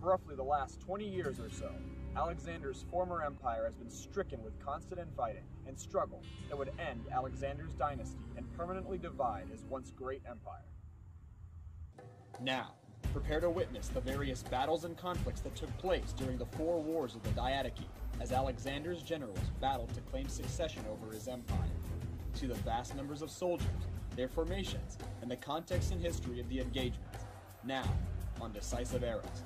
For roughly the last twenty years or so, Alexander's former empire has been stricken with constant infighting and struggle that would end Alexander's dynasty and permanently divide his once great empire. Now, prepare to witness the various battles and conflicts that took place during the four wars of the Diadochi, as Alexander's generals battled to claim succession over his empire. See the vast numbers of soldiers, their formations, and the context and history of the engagements. Now, on Decisive Eras.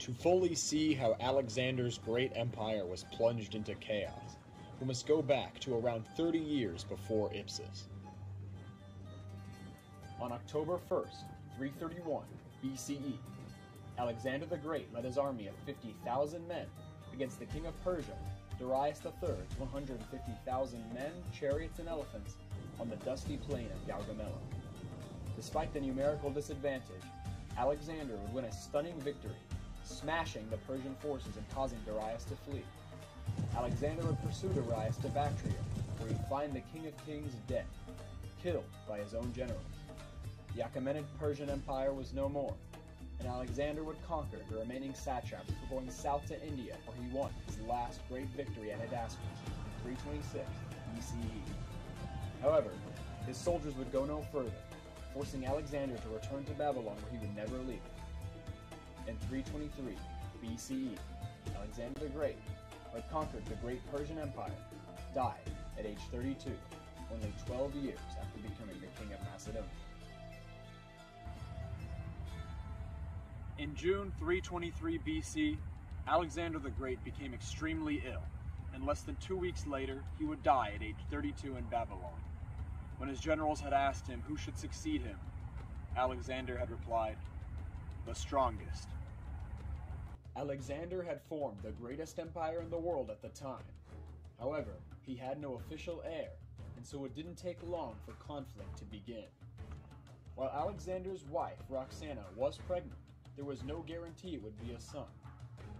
To fully see how Alexander's great empire was plunged into chaos, we must go back to around thirty years before Ipsus. On October first, three thirty-one B C E, Alexander the Great led his army of fifty thousand men against the king of Persia, Darius the third's one hundred fifty thousand men, chariots, and elephants on the dusty plain of Gaugamela. Despite the numerical disadvantage, Alexander would win a stunning victory, smashing the Persian forces and causing Darius to flee. Alexander would pursue Darius to Bactria, where he'd find the king of kings dead, killed by his own generals. The Achaemenid Persian Empire was no more, and Alexander would conquer the remaining satraps before going south to India, where he won his last great victory at Hydaspes in three twenty-six B C E. However, his soldiers would go no further, forcing Alexander to return to Babylon, where he would never leave. In three twenty-three B C E, Alexander the Great, who had conquered the Great Persian Empire, died at age thirty-two, only twelve years after becoming the king of Macedonia. In June three twenty-three B C, Alexander the Great became extremely ill, and less than two weeks later, he would die at age thirty-two in Babylon. When his generals had asked him who should succeed him, Alexander had replied, the strongest. Alexander had formed the greatest empire in the world at the time. However, he had no official heir, and so it didn't take long for conflict to begin. While Alexander's wife, Roxana, was pregnant, there was no guarantee it would be a son.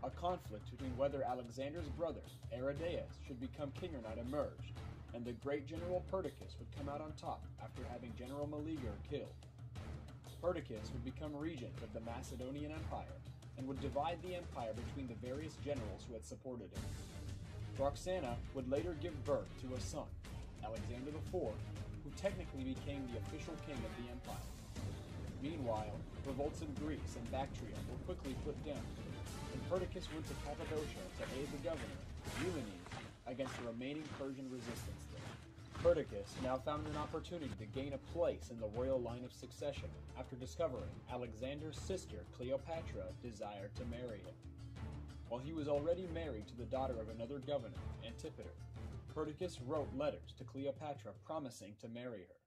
A conflict between whether Alexander's brother, Aridaeus, should become king or not emerged, and the great general Perdiccas would come out on top after having General Meleager killed. Perdiccas would become regent of the Macedonian Empire, and would divide the empire between the various generals who had supported him. Roxana would later give birth to a son, Alexander the Fourth, who technically became the official king of the empire. Meanwhile, revolts in Greece and Bactria were quickly put down, and Perdiccas went to Cappadocia to aid the governor, Eumenes, against the remaining Persian resistance there. Perdiccas now found an opportunity to gain a place in the royal line of succession after discovering Alexander's sister Cleopatra desired to marry him. While he was already married to the daughter of another governor, Antipater, Perdiccas wrote letters to Cleopatra promising to marry her.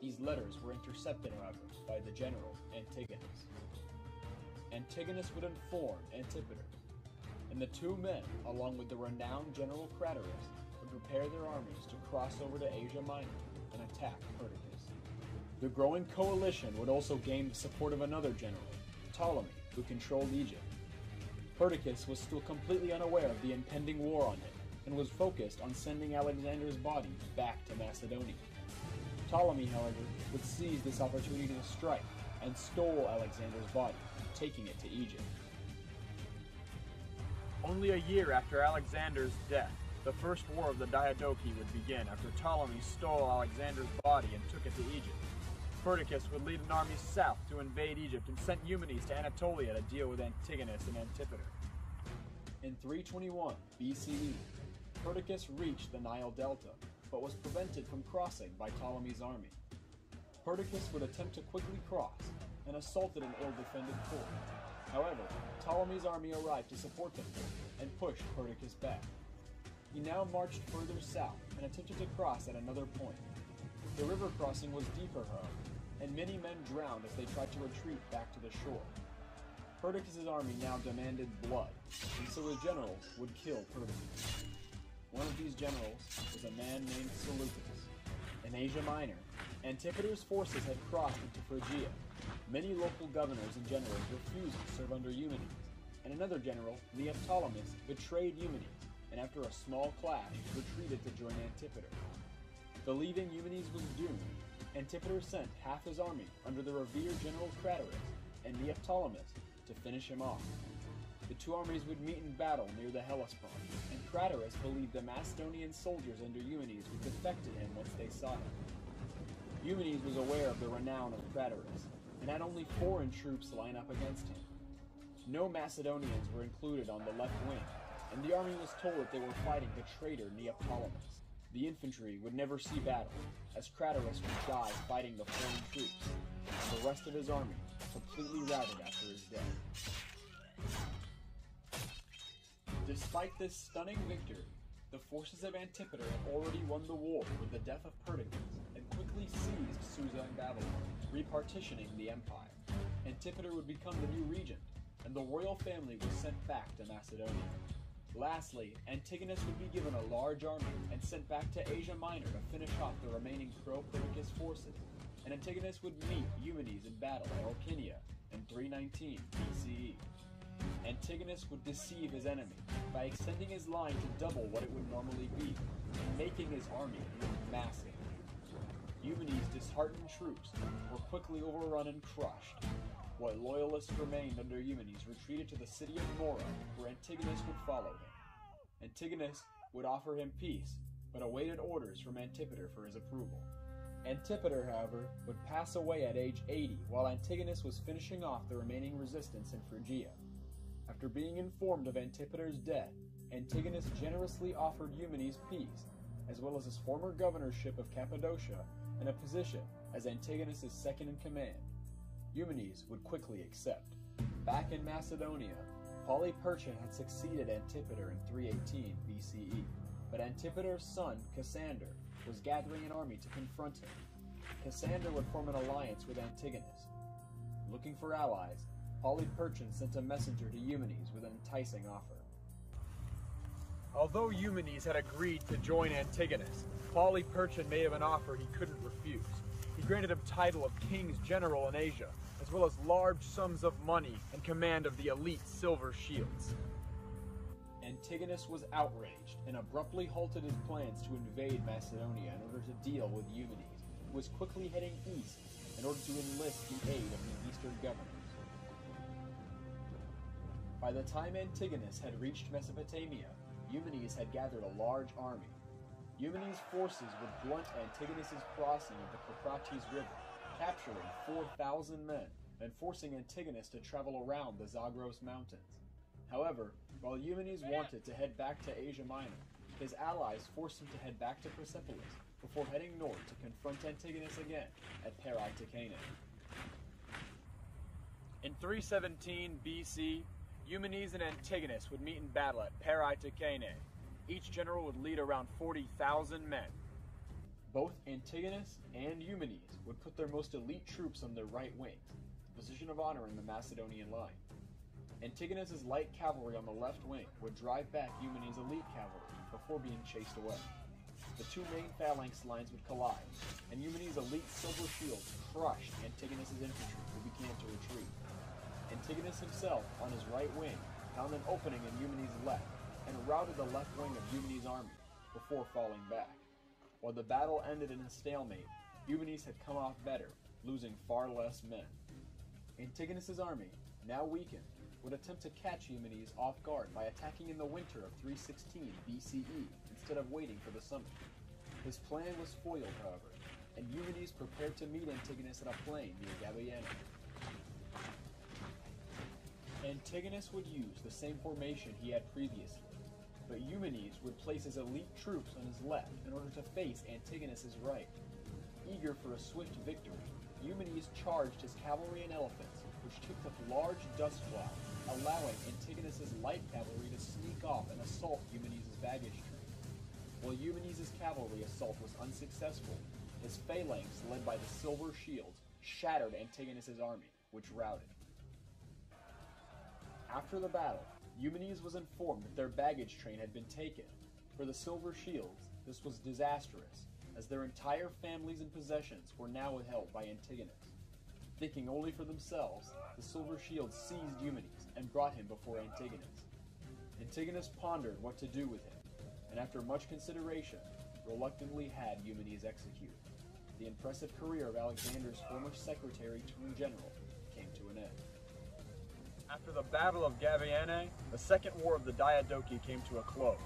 These letters were intercepted, however, by the general Antigonus. Antigonus would inform Antipater, and the two men, along with the renowned general Craterus, would prepare their armies to cross over to Asia Minor and attack Perdiccas. The growing coalition would also gain the support of another general, Ptolemy, who controlled Egypt. Perdiccas was still completely unaware of the impending war on him, and was focused on sending Alexander's body back to Macedonia. Ptolemy, however, would seize this opportunity to strike, and stole Alexander's body, taking it to Egypt. Only a year after Alexander's death, the First War of the Diadochi would begin after Ptolemy stole Alexander's body and took it to Egypt. Perdiccas would lead an army south to invade Egypt and sent Eumenes to Anatolia to deal with Antigonus and Antipater. In three twenty-one B C E, Perdiccas reached the Nile Delta, but was prevented from crossing by Ptolemy's army. Perdiccas would attempt to quickly cross, and assaulted an ill-defended fort. However, Ptolemy's army arrived to support them, and pushed Perdiccas back. He now marched further south, and attempted to cross at another point. The river crossing was deeper, however, and many men drowned as they tried to retreat back to the shore. Perdiccas' army now demanded blood, and so his generals would kill Perdiccas. One of these generals was a man named Seleucus. In Asia Minor, Antipater's forces had crossed into Phrygia. Many local governors and generals refused to serve under Eumenes, and another general, Neoptolemus, betrayed Eumenes, and after a small clash, retreated to join Antipater. Believing Eumenes was doomed, Antipater sent half his army under the revered general Craterus and Neoptolemus to finish him off. The two armies would meet in battle near the Hellespont, and Craterus believed the Macedonian soldiers under Eumenes would defect to him once they saw him. Eumenes was aware of the renown of Craterus, and had only foreign troops line up against him. No Macedonians were included on the left wing, and the army was told that they were fighting the traitor Neoptolemus. The infantry would never see battle, as Craterus would die fighting the foreign troops, and the rest of his army completely routed after his death. Despite this stunning victory, the forces of Antipater had already won the war with the death of Perdiccas and quickly seized Susa and Babylon, repartitioning the empire. Antipater would become the new regent, and the royal family was sent back to Macedonia. Lastly, Antigonus would be given a large army and sent back to Asia Minor to finish off the remaining pro-Perdiccas forces, and Antigonus would meet Eumenes in battle at Orchinia in three nineteen B C E. Antigonus would deceive his enemy by extending his line to double what it would normally be, and making his army look massive. Eumenes' disheartened troops were quickly overrun and crushed. What loyalists remained under Eumenes retreated to the city of Mora, where Antigonus would follow him. Antigonus would offer him peace, but awaited orders from Antipater for his approval. Antipater, however, would pass away at age eighty while Antigonus was finishing off the remaining resistance in Phrygia. After being informed of Antipater's death, Antigonus generously offered Eumenes peace, as well as his former governorship of Cappadocia and a position as Antigonus's second-in-command. Eumenes would quickly accept. Back in Macedonia, Polyperchon had succeeded Antipater in three eighteen B C E, but Antipater's son, Cassander, was gathering an army to confront him. Cassander would form an alliance with Antigonus. Looking for allies, Polyperchon sent a messenger to Eumenes with an enticing offer. Although Eumenes had agreed to join Antigonus, Polyperchon made him an offer he couldn't refuse. He granted him title of King's General in Asia, as well as large sums of money and command of the elite Silver Shields. Antigonus was outraged and abruptly halted his plans to invade Macedonia in order to deal with Eumenes, who was quickly heading east in order to enlist the aid of the eastern governors. By the time Antigonus had reached Mesopotamia, Eumenes had gathered a large army. Eumenes' forces would blunt Antigonus' crossing of the Craterus River, capturing four thousand men and forcing Antigonus to travel around the Zagros Mountains. However, while Eumenes wanted to head back to Asia Minor, his allies forced him to head back to Persepolis before heading north to confront Antigonus again at Perdiccas. In three seventeen B C, Eumenes and Antigonus would meet in battle at Perdiccas. Each general would lead around forty thousand men. Both Antigonus and Eumenes would put their most elite troops on their right wings, the position of honor in the Macedonian line. Antigonus' light cavalry on the left wing would drive back Eumenes' elite cavalry before being chased away. The two main phalanx lines would collide, and Eumenes' elite silver shields crushed Antigonus' infantry, who began to retreat. Antigonus himself, on his right wing, found an opening in Eumenes' left, and routed the left wing of Eumenes' army before falling back. While the battle ended in a stalemate, Eumenes had come off better, losing far less men. Antigonus' army, now weakened, would attempt to catch Eumenes off guard by attacking in the winter of three sixteen B C E instead of waiting for the summer. His plan was foiled, however, and Eumenes prepared to meet Antigonus at a plain near Gabayana. Antigonus would use the same formation he had previously, but Eumenes would place his elite troops on his left in order to face Antigonus' right. Eager for a swift victory, Eumenes charged his cavalry and elephants, which took up large dust clouds, allowing Antigonus' light cavalry to sneak off and assault Eumenes' baggage train. While Eumenes' cavalry assault was unsuccessful, his phalanx, led by the silver shields, shattered Antigonus' army, which routed. After the battle, Eumenes was informed that their baggage train had been taken. For the Silver Shields, this was disastrous, as their entire families and possessions were now held by Antigonus. Thinking only for themselves, the Silver Shields seized Eumenes and brought him before Antigonus. Antigonus pondered what to do with him, and after much consideration, reluctantly had Eumenes executed. The impressive career of Alexander's former secretary to general came to an end. After the Battle of Gabayana, the Second War of the Diadochi came to a close.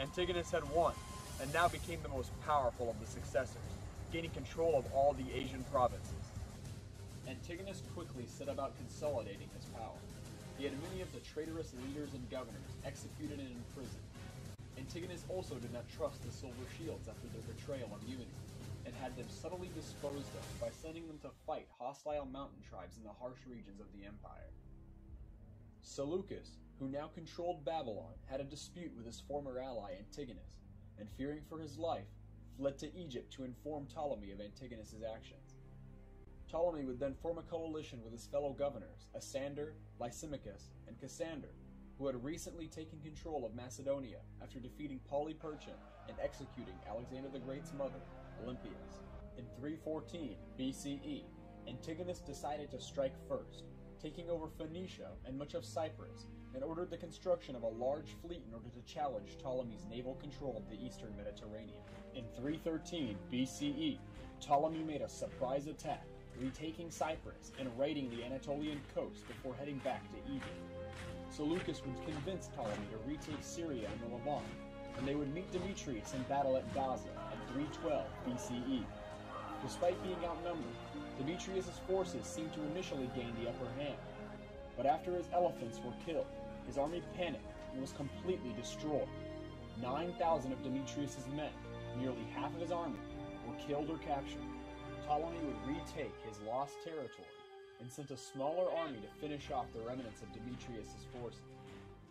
Antigonus had won, and now became the most powerful of the successors, gaining control of all the Asian provinces. Antigonus quickly set about consolidating his power. He had many of the traitorous leaders and governors executed and imprisoned. Antigonus also did not trust the Silver Shields after their betrayal of Eumenes, and had them subtly disposed of by sending them to fight hostile mountain tribes in the harsh regions of the empire. Seleucus, who now controlled Babylon, had a dispute with his former ally Antigonus, and fearing for his life, fled to Egypt to inform Ptolemy of Antigonus' actions. Ptolemy would then form a coalition with his fellow governors, Asander, Lysimachus, and Cassander, who had recently taken control of Macedonia after defeating Polyperchon and executing Alexander the Great's mother, Olympias. In three fourteen B C E, Antigonus decided to strike first, taking over Phoenicia and much of Cyprus, and ordered the construction of a large fleet in order to challenge Ptolemy's naval control of the eastern Mediterranean. In three thirteen B C E, Ptolemy made a surprise attack, retaking Cyprus and raiding the Anatolian coast before heading back to Egypt. Seleucus would convince Ptolemy to retake Syria and the Levant, and they would meet Demetrius in battle at Gaza in three twelve B C E. Despite being outnumbered, Demetrius' forces seemed to initially gain the upper hand. But after his elephants were killed, his army panicked and was completely destroyed. nine thousand of Demetrius' men, nearly half of his army, were killed or captured. Ptolemy would retake his lost territory and sent a smaller army to finish off the remnants of Demetrius' forces.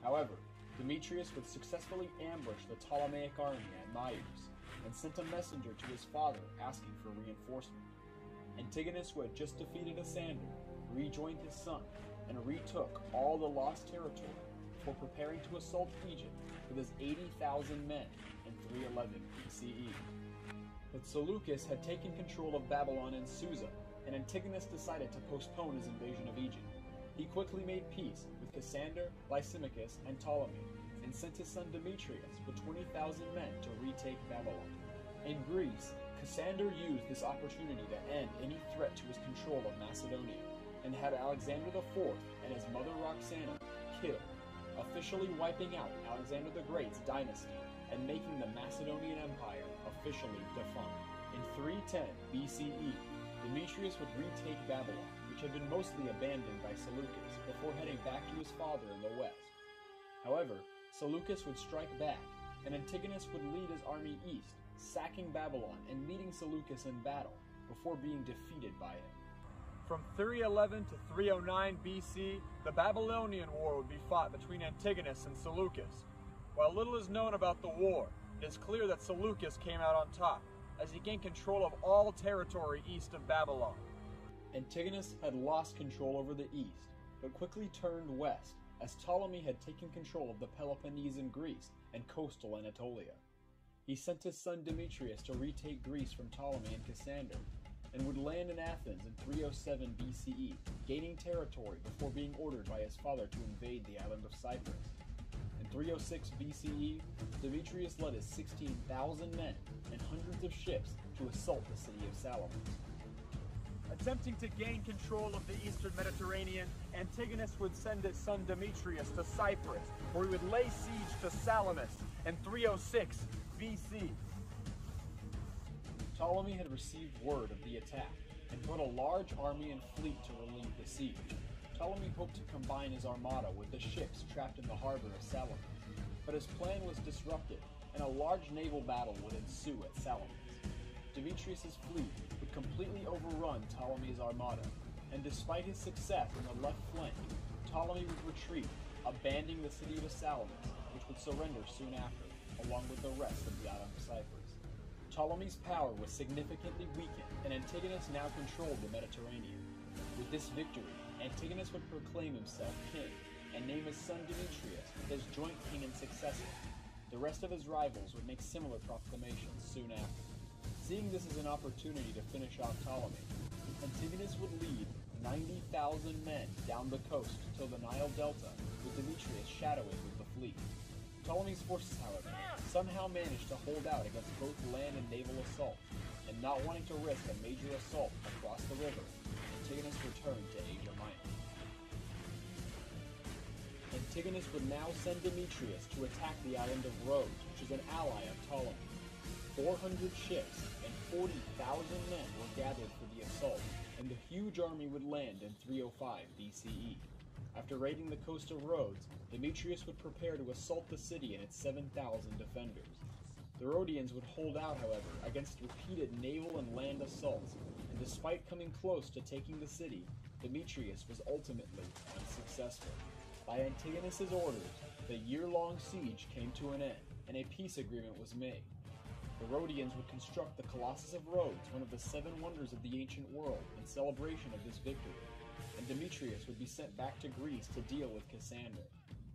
However, Demetrius would successfully ambush the Ptolemaic army at Myus, and sent a messenger to his father asking for reinforcement. Antigonus, who had just defeated Asander, rejoined his son, and retook all the lost territory before preparing to assault Egypt with his eighty thousand men in three eleven B C E. But Seleucus had taken control of Babylon and Susa, and Antigonus decided to postpone his invasion of Egypt. He quickly made peace with Cassander, Lysimachus, and Ptolemy, and sent his son Demetrius with twenty thousand men to retake Babylon. In Greece, Cassander used this opportunity to end any threat to his control of Macedonia, and had Alexander the Fourth and his mother Roxana killed, officially wiping out Alexander the Great's dynasty and making the Macedonian Empire officially defunct. In three ten B C E, Demetrius would retake Babylon, which had been mostly abandoned by Seleucus, before heading back to his father in the west. However, Seleucus would strike back, and Antigonus would lead his army east, sacking Babylon and meeting Seleucus in battle, before being defeated by him. From three eleven to three oh nine B C, the Babylonian War would be fought between Antigonus and Seleucus. While little is known about the war, it is clear that Seleucus came out on top, as he gained control of all territory east of Babylon. Antigonus had lost control over the east, but quickly turned west, as Ptolemy had taken control of the Peloponnese in Greece and coastal Anatolia. He sent his son Demetrius to retake Greece from Ptolemy and Cassander, and would land in Athens in three oh seven B C E, gaining territory before being ordered by his father to invade the island of Cyprus. In three oh six B C E, Demetrius led his sixteen thousand men and hundreds of ships to assault the city of Salamis. Attempting to gain control of the eastern Mediterranean, Antigonus would send his son Demetrius to Cyprus, where he would lay siege to Salamis in three oh six B C. Ptolemy had received word of the attack, and put a large army and fleet to relieve the siege. Ptolemy hoped to combine his armada with the ships trapped in the harbor of Salamis, but his plan was disrupted, and a large naval battle would ensue at Salamis. Demetrius' fleet would completely overrun Ptolemy's armada, and despite his success on the left flank, Ptolemy would retreat, abandoning the city of Salamis, which would surrender soon after, along with the rest of the island of Cyprus. Ptolemy's power was significantly weakened, and Antigonus now controlled the Mediterranean. With this victory, Antigonus would proclaim himself king, and name his son Demetrius his joint king and successor. The rest of his rivals would make similar proclamations soon after. Seeing this as an opportunity to finish off Ptolemy, Antigonus would lead ninety thousand men down the coast till the Nile Delta, with Demetrius shadowing with the fleet. Ptolemy's forces, however, somehow managed to hold out against both land and naval assaults, and not wanting to risk a major assault across the river, Antigonus returned to Asia Minor. Antigonus would now send Demetrius to attack the island of Rhodes, which is an ally of Ptolemy. four hundred ships and forty thousand men were gathered for the assault, and the huge army would land in three oh five B C E. After raiding the coast of Rhodes, Demetrius would prepare to assault the city and its seven thousand defenders. The Rhodians would hold out, however, against repeated naval and land assaults, and despite coming close to taking the city, Demetrius was ultimately unsuccessful. By Antigonus's orders, the year-long siege came to an end, and a peace agreement was made. The Rhodians would construct the Colossus of Rhodes, one of the seven wonders of the ancient world, in celebration of this victory, and Demetrius would be sent back to Greece to deal with Cassander.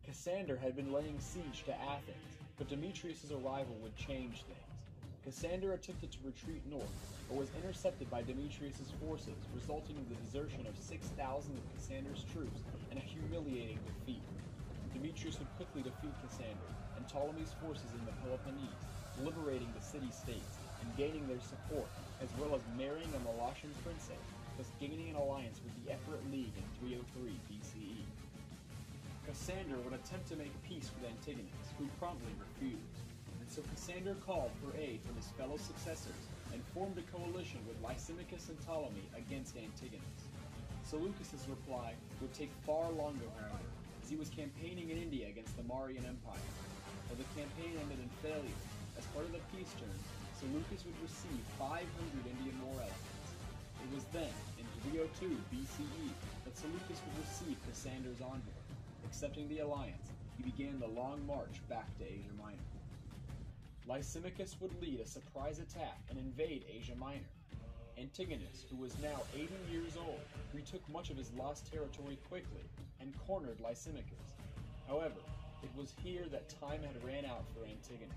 Cassander had been laying siege to Athens, but Demetrius' arrival would change things. Cassander attempted to retreat north, but was intercepted by Demetrius' forces, resulting in the desertion of six thousand of Cassander's troops and a humiliating defeat. Demetrius would quickly defeat Cassander and Ptolemy's forces in the Peloponnese, liberating the city-states and gaining their support, as well as marrying a Molossian princess, thus gaining an alliance with the Epirate League in three oh three B C E. Cassander would attempt to make peace with Antigonus, who promptly refused, and so Cassander called for aid from his fellow successors and formed a coalition with Lysimachus and Ptolemy against Antigonus. Seleucus' reply would take far longer, however, as he was campaigning in India against the Mauryan Empire, but the campaign ended in failure. As part of the peace terms, Seleucus would receive five hundred Indian war elephants. It was then, in three oh two B C E, that Seleucus would receive Cassander's envoy. Accepting the alliance, he began the long march back to Asia Minor. Lysimachus would lead a surprise attack and invade Asia Minor. Antigonus, who was now eighty years old, retook much of his lost territory quickly and cornered Lysimachus. However, it was here that time had ran out for Antigonus.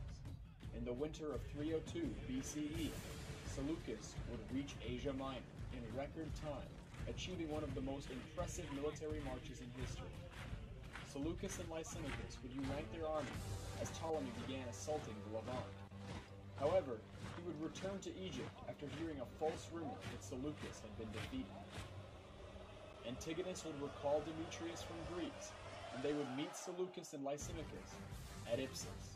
In the winter of three oh two B C E, Seleucus would reach Asia Minor in record time, achieving one of the most impressive military marches in history. Seleucus and Lysimachus would unite their armies as Ptolemy began assaulting the Levant. However, he would return to Egypt after hearing a false rumor that Seleucus had been defeated. Antigonus would recall Demetrius from Greece, and they would meet Seleucus and Lysimachus at Ipsus.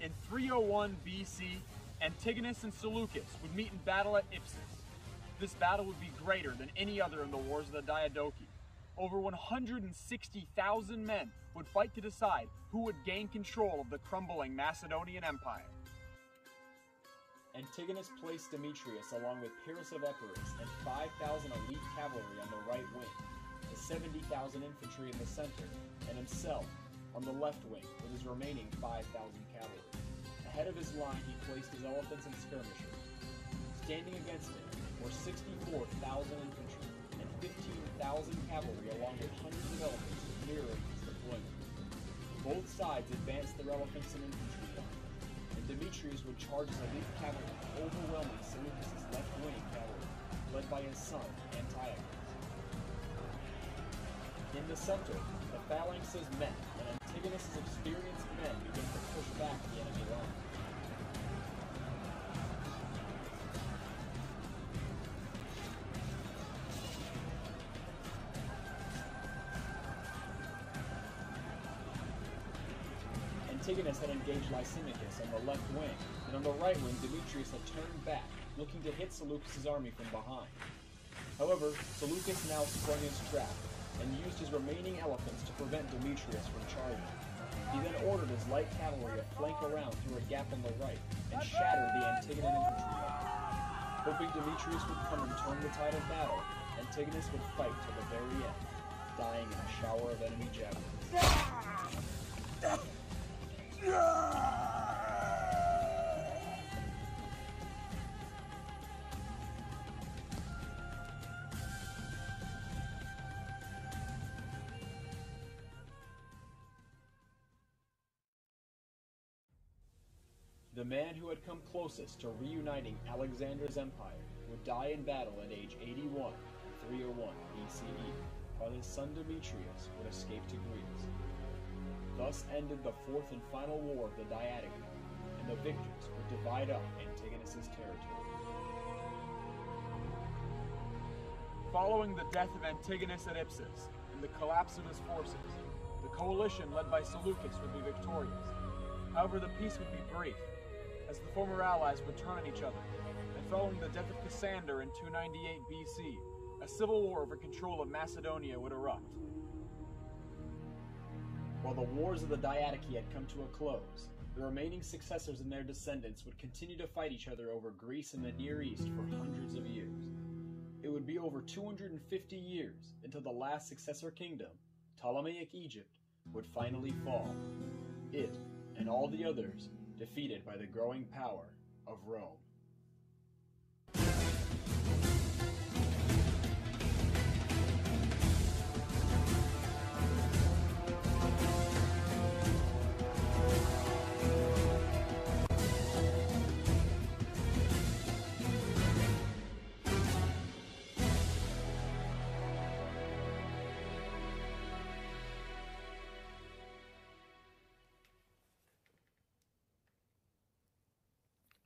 In three oh one B C, Antigonus and Seleucus would meet in battle at Ipsus. This battle would be greater than any other in the wars of the Diadochi. Over one hundred sixty thousand men would fight to decide who would gain control of the crumbling Macedonian Empire. Antigonus placed Demetrius along with Pyrrhus of Epirus and five thousand elite cavalry on the right wing, the seventy thousand infantry in the center, and himself on the left wing with his remaining five thousand cavalry. Ahead of his line, he placed his elephants and skirmishers. Standing against him were sixty-four thousand infantry and fifteen thousand cavalry, along with hundreds of elephants mirroring his deployment. Both sides advanced their elephants and infantry line, and Demetrius would charge his elite cavalry, overwhelming Seleucus' left-wing cavalry, led by his son, Antiochus. In the center, the phalanxes met, and Antigonus' experienced men began to push back the enemy line. Antigonus had engaged Lysimachus on the left wing, and on the right wing Demetrius had turned back, looking to hit Seleucus' army from behind. However, Seleucus now sprung his trap, and used his remaining elephants to prevent Demetrius from charging. He then ordered his light cavalry to flank around through a gap on the right, and shatter the Antigonan infantry line. Hoping Demetrius would come and turn the tide of battle, Antigonus would fight till the very end, dying in a shower of enemy javelins. The man who had come closest to reuniting Alexander's empire would die in battle at age eighty-one, three oh one B C E, while his son Demetrius would escape to Greece. Thus ended the fourth and final war of the Diadochi, and the victors would divide up Antigonus' territory. Following the death of Antigonus at Ipsus and the collapse of his forces, the coalition led by Seleucus would be victorious. However, the peace would be brief, as the former allies would turn on each other, and following the death of Cassander in two ninety-eight B C, a civil war over control of Macedonia would erupt. While the wars of the Diadochi had come to a close, the remaining successors and their descendants would continue to fight each other over Greece and the Near East for hundreds of years. It would be over two hundred fifty years until the last successor kingdom, Ptolemaic Egypt, would finally fall. It, and all the others, defeated by the growing power of Rome.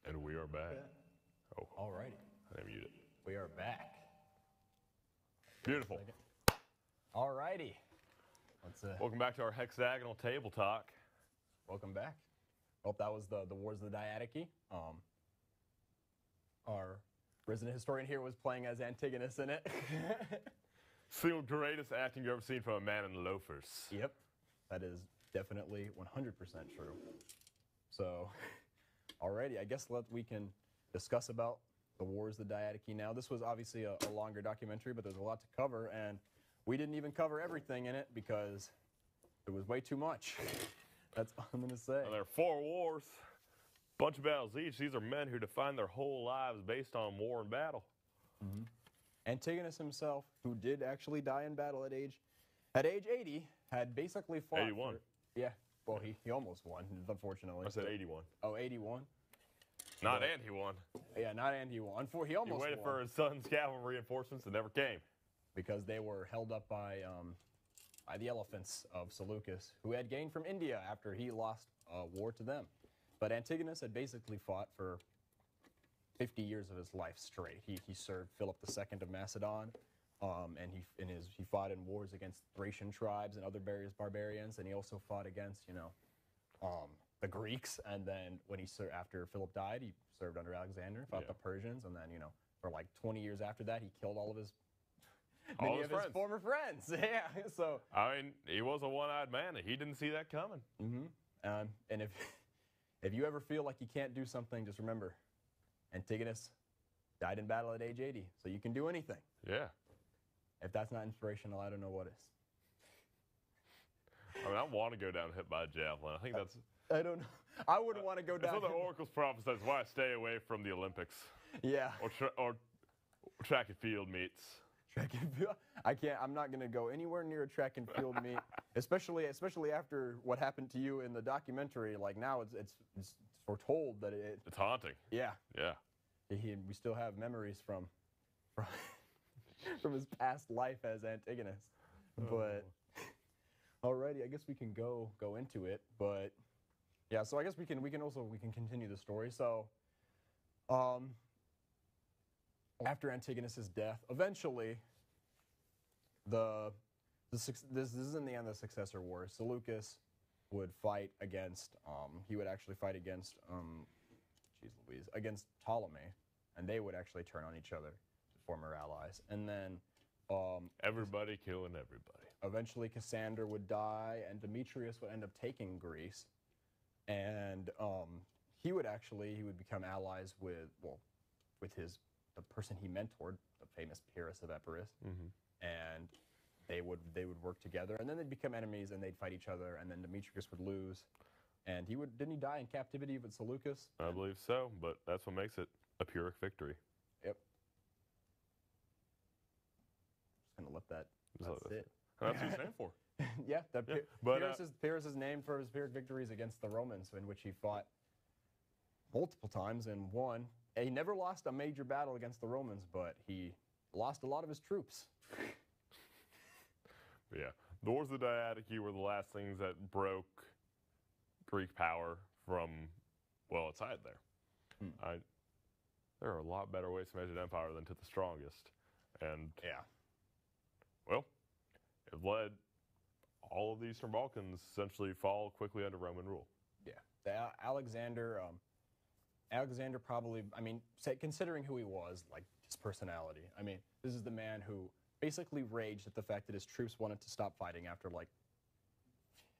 And we are back. Yeah. Oh, all righty. I didn't mute it. We are back. Beautiful. All righty. Let's, uh, welcome back to our hexagonal table talk. Welcome back. Hope that was the the Wars of the Diadochi. Um, our resident historian here was playing as Antigonus in it. Single greatest acting you've ever seen from a man in loafers. Yep, that is definitely one hundred percent true. So. Alrighty, I guess let, we can discuss about the Wars of the Diadochi now. This was obviously a, a longer documentary, but there's a lot to cover, and we didn't even cover everything in it because it was way too much. That's all I'm going to say. Well, there are four wars, bunch of battles each. These are men who define their whole lives based on war and battle. Mm-hmm. Antigonus himself, who did actually die in battle at age, at age eighty, had basically fought. eighty-one. For, yeah. Well, he, he almost won, unfortunately. I said eighty-one. Oh, eighty-one? Not but, and he won. Yeah, not and he won. For, he almost he waited won. for his son's cavalry reinforcements that never came. Because they were held up by, um, by the elephants of Seleucus, who had gained from India after he lost uh, war to them. But Antigonus had basically fought for fifty years of his life straight. He, he served Philip the Second of Macedon, um, and he in his, he fought in wars against Thracian tribes and other various barbarians, and he also fought against, you know, um, the Greeks. And then when he served, after Philip died, he served under Alexander, fought yeah. the Persians, and then, you know, for like twenty years after that, he killed all of his all many his of friends. his former friends. Yeah, so I mean, he was a one-eyed man, and he didn't see that coming. Mm-hmm. Um, and if if you ever feel like you can't do something, just remember, Antigonus died in battle at age eighty, so you can do anything. Yeah. If that's not inspirational, I don't know what is. I mean, I want to go down and hit by a javelin. I think that's... I, I don't know. I wouldn't uh, want to go down... That's what the oracles prophesies, why I stay away from the Olympics. Yeah. Or, tra or track and field meets. Track and field? I can't... I'm not going to go anywhere near a track and field meet, especially especially after what happened to you in the documentary. Like, now it's... it's, it's foretold that it... It's haunting. Yeah. Yeah. He, we still have memories from from, from his past life as Antigonus. But, oh. Alrighty, I guess we can go go into it. But, yeah, so I guess we can we can also, we can continue the story. So, um, after Antigonus's death, eventually, the, the this, this is in the end of the successor war. Seleucus would fight against, um, he would actually fight against, um, geez Louise, against Ptolemy, and they would actually turn on each other, former allies. And then... Um, everybody killing everybody. Eventually Cassander would die, and Demetrius would end up taking Greece, and um, he would actually, he would become allies with, well, with his, the person he mentored, the famous Pyrrhus of Epirus, mm-hmm. and... They would they would work together, and then they'd become enemies, and they'd fight each other, and then Demetrius would lose, and he would didn't he die in captivity with Seleucus? I believe so, but that's what makes it a Pyrrhic victory. Yep. Just gonna let that. Just that's let it. That. That's what he's named for. yeah, that yeah, but, Pyrrhus, uh, is, Pyrrhus is named for his Pyrrhic victories against the Romans, in which he fought multiple times and won. And he never lost a major battle against the Romans, but he lost a lot of his troops. Yeah, the wars of the Diadochi were the last things that broke Greek power from, well, its height there. Mm. I, there are a lot better ways to measure an empire than to the strongest. And, yeah. Well, it led all of the Eastern Balkans essentially fall quickly under Roman rule. Yeah, the Alexander, um, Alexander probably, I mean, say, considering who he was, like his personality, I mean, this is the man who basically raged at the fact that his troops wanted to stop fighting after like,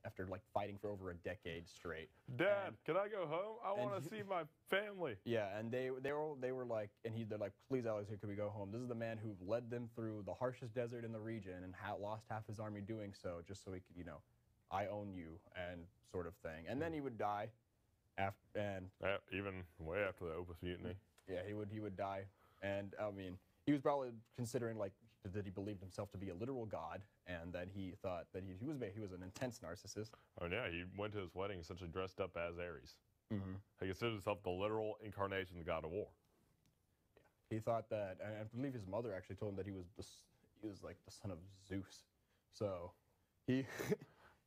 after like fighting for over a decade straight. Dad, and, can I go home? I want to see my family. Yeah, and they they were they were like, and he they're like, please, Alexander, can we go home? This is the man who led them through the harshest desert in the region and ha lost half his army doing so, just so he could, you know, I own you and sort of thing. And then he would die, after and uh, even way after the Opus Mutiny. Yeah, he would he would die, and I mean. He was probably considering like that he believed himself to be a literal god, and that he thought that he, he was he was an intense narcissist. Oh yeah, he went to his wedding essentially dressed up as Ares. Mm-hmm. He considered himself the literal incarnation of the god of war. Yeah, he thought that, and I believe his mother actually told him that he was the, he was like the son of Zeus. So he, he